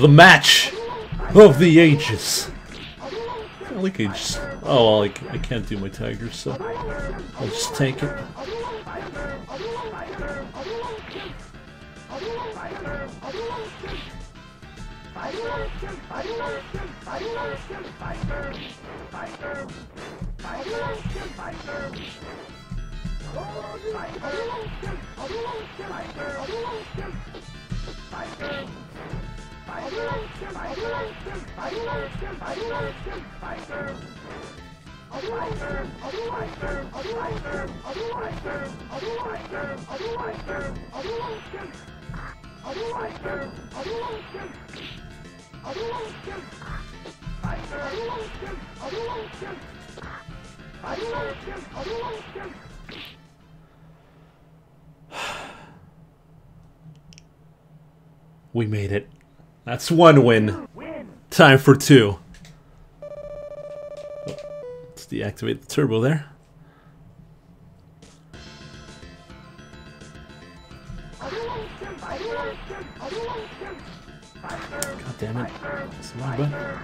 The match of the ages. I like ages. Oh, I can't do my Tiger, so I'll just tank it. We made it. That's one win. Time for two. Oh, let's deactivate the turbo there. God damn it. That's my button.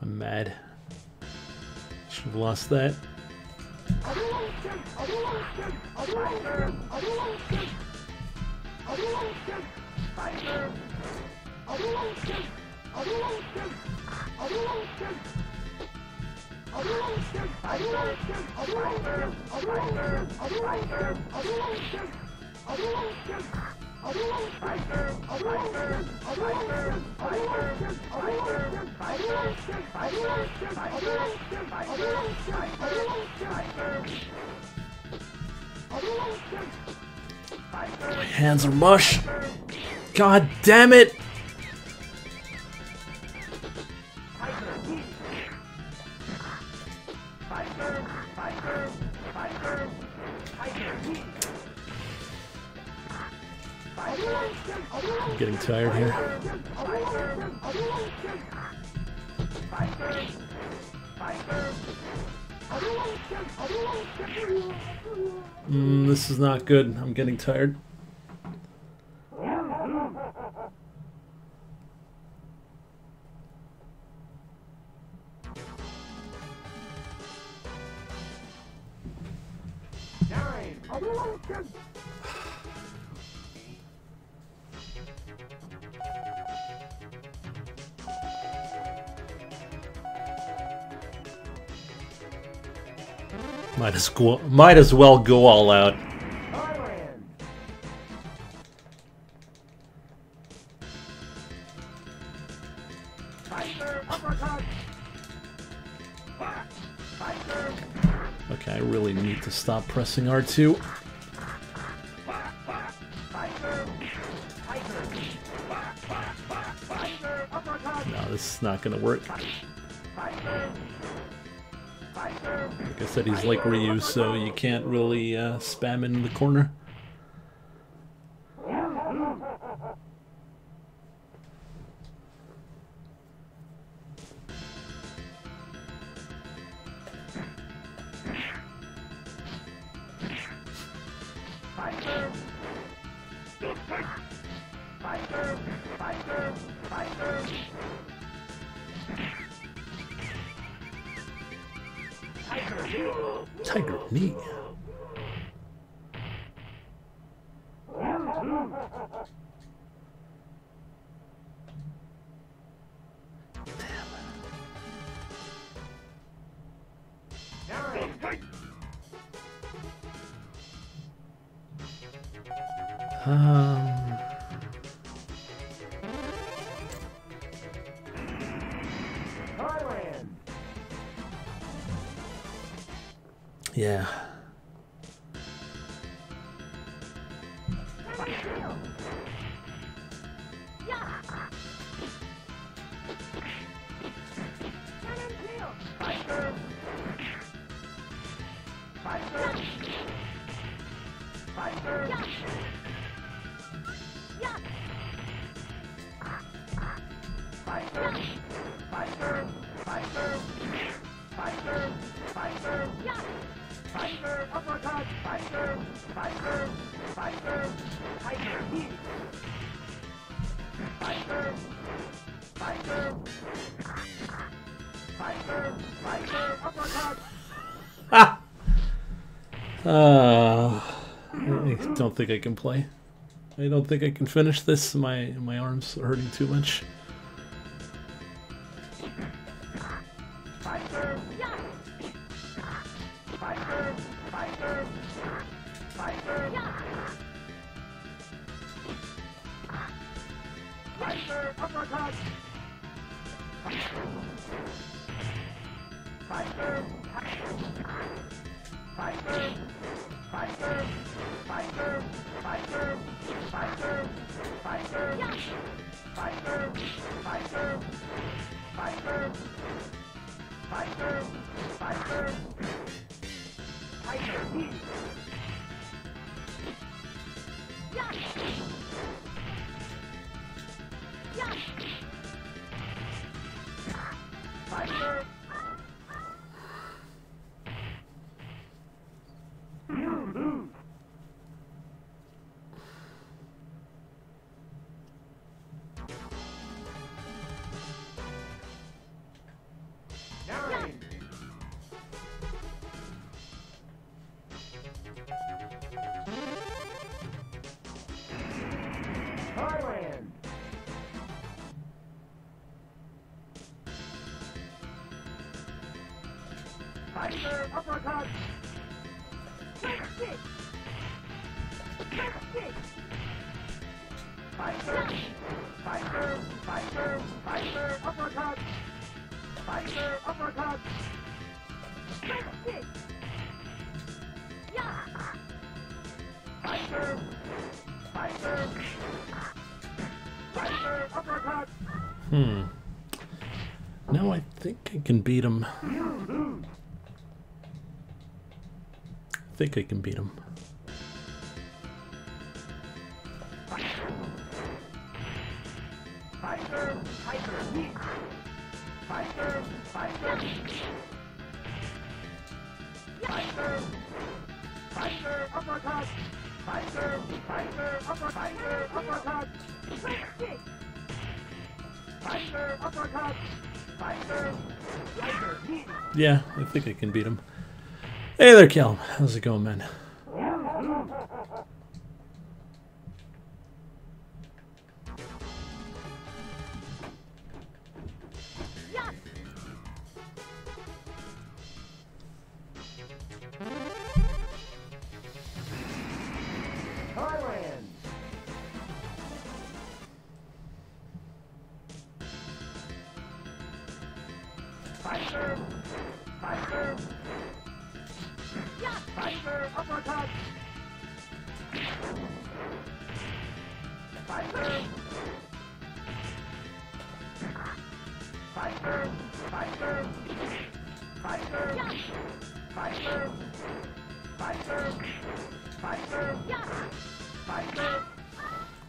I'm mad. Should have lost that. My hands are mush. God damn it. I'm getting tired here. This is not good. I'm getting tired. Might as well go all out. Okay, I really need to stop pressing R2. No, this is not gonna work. Like I said, he's like Ryu, so you can't really spam in the corner. Tiger meat. Yeah. I don't think I can play. I don't think I can finish this. My arms are hurting too much. Now I think I can beat him. I think I can beat him. Yeah, I think I can beat him. Hey there, Calum. How's it going, man?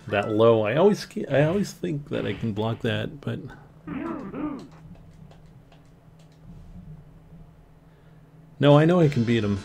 That low, I always think that I can block that, but no, I know I can beat him.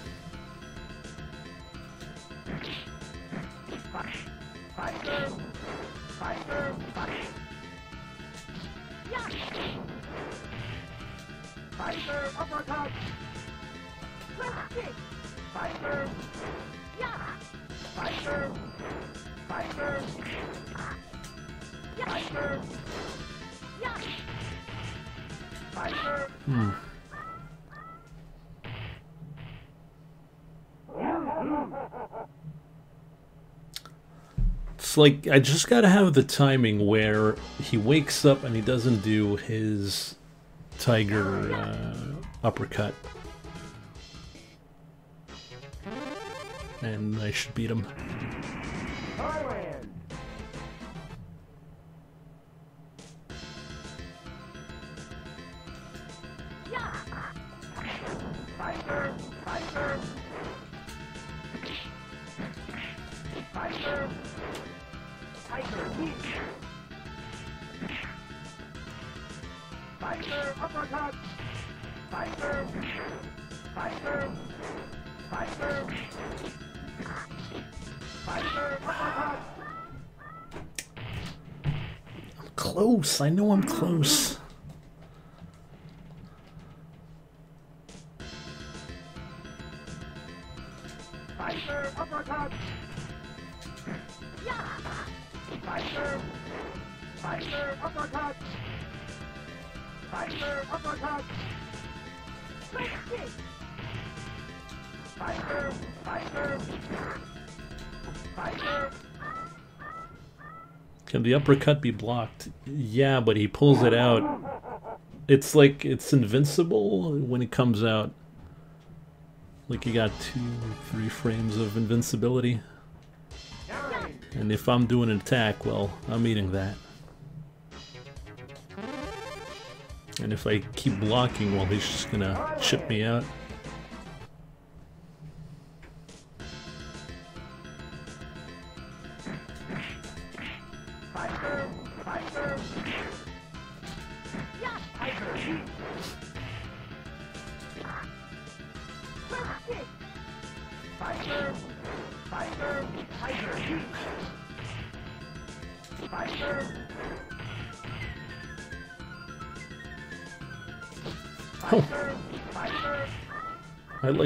It's like, I just gotta have the timing where he wakes up and he doesn't do his Tiger uppercut. And I should beat him. I know I'm close. Can the uppercut be blocked? Yeah, but he pulls it out. It's like it's invincible when it comes out. Like you got 2 or 3 frames of invincibility. And if I'm doing an attack, well, I'm eating that. And if I keep blocking, well, he's just gonna chip me out.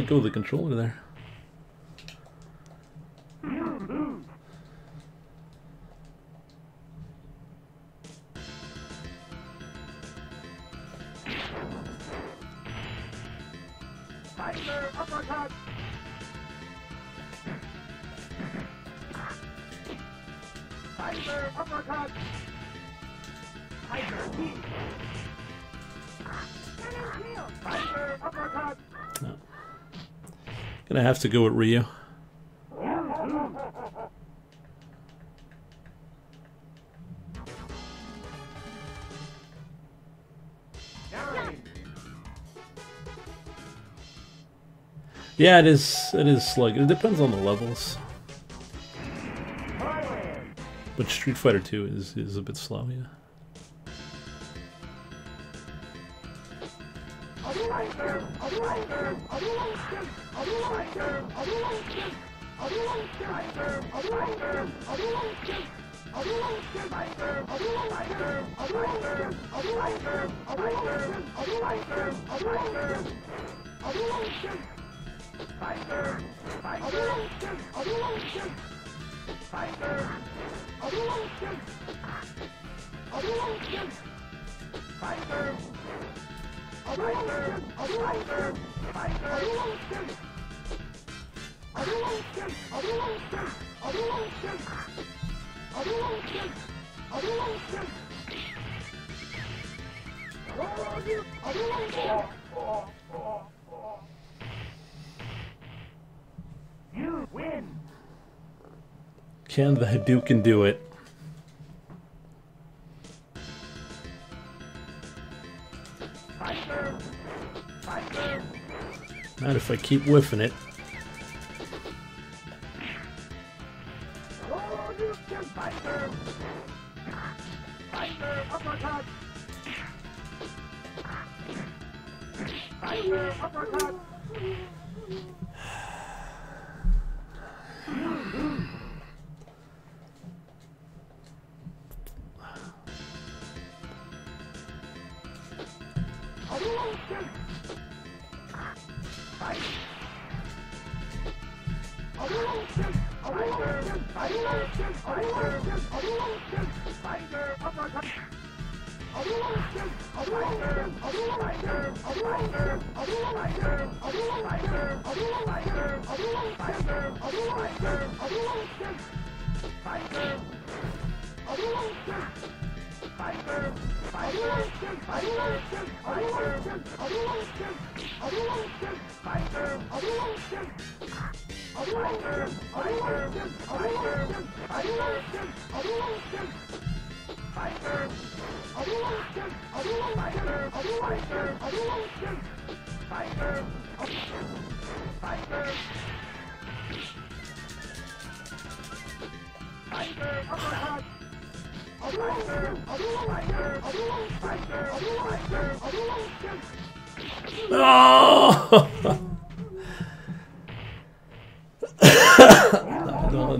Go with the controller there. Have to go with Ryu. Yeah, it is sluggish. It depends on the levels. But Street Fighter II is a bit slow, yeah. Can the Hadouken do it? Not if I keep whiffing it.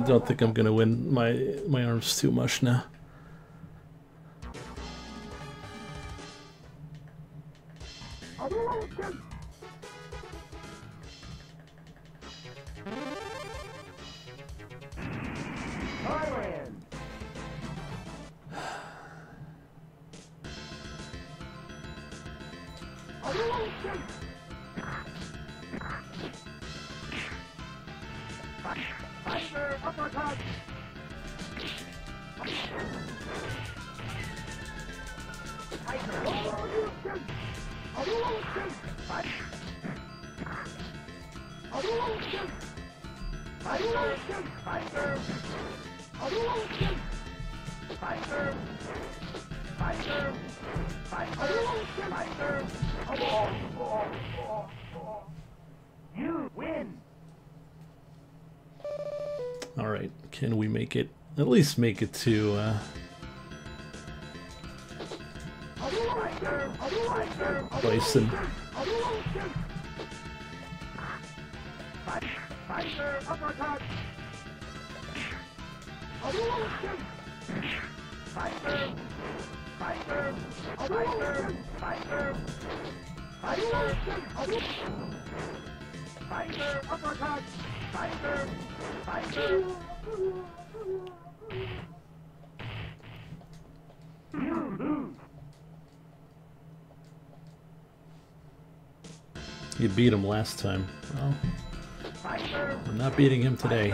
I think I'm gonna win. My arm's too much now. At least make it to Bison. You beat him last time. Well, I'm not beating him today.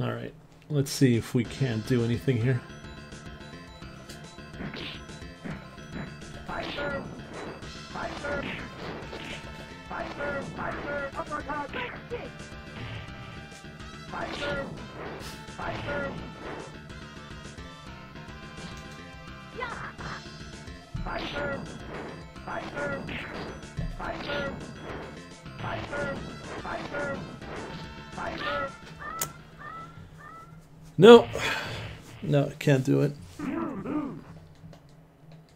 Alright, let's see if we can't do anything here. No, can't do it.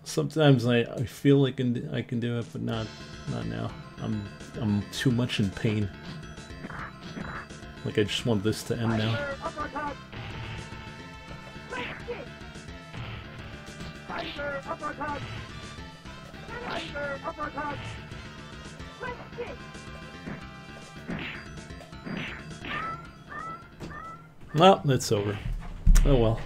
Sometimes I feel like I can do it, but not now. I'm too much in pain. Like I just want this to end now. Well, it's over. Oh well.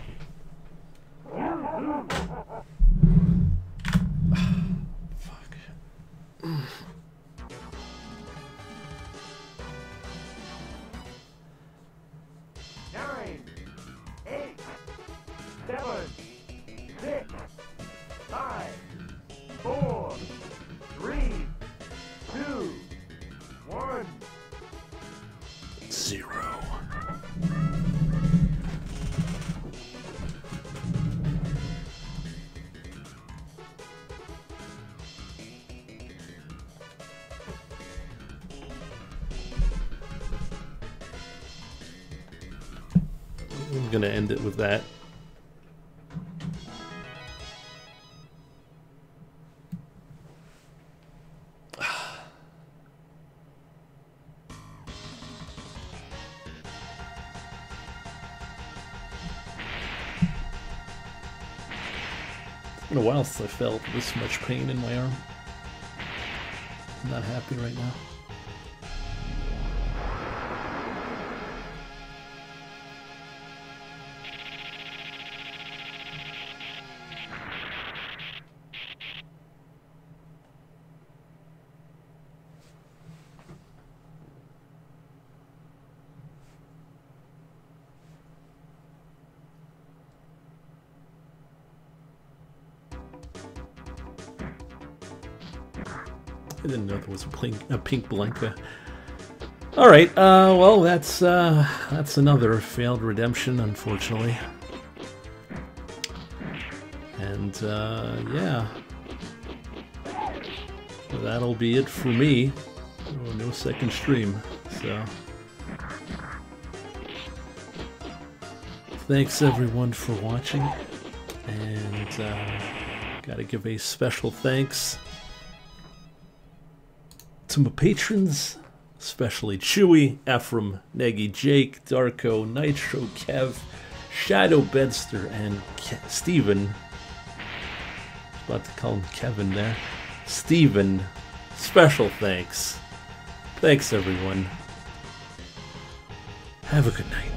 I'm gonna end it with that. It's been a while since I felt this much pain in my arm. I'm not happy right now. I didn't know there was a pink Blanka. All right, well, that's another failed redemption, unfortunately. And yeah, that'll be it for me. Oh, no second stream. So thanks everyone for watching, and gotta give a special thanks to my patrons, especially Chewy, Ephraim, Neggy, Jake, Darko, Nitro, Kev, Shadow, Bedster, and Steven. I was about to call him Kevin there. Steven, special thanks. Thanks, everyone. Have a good night.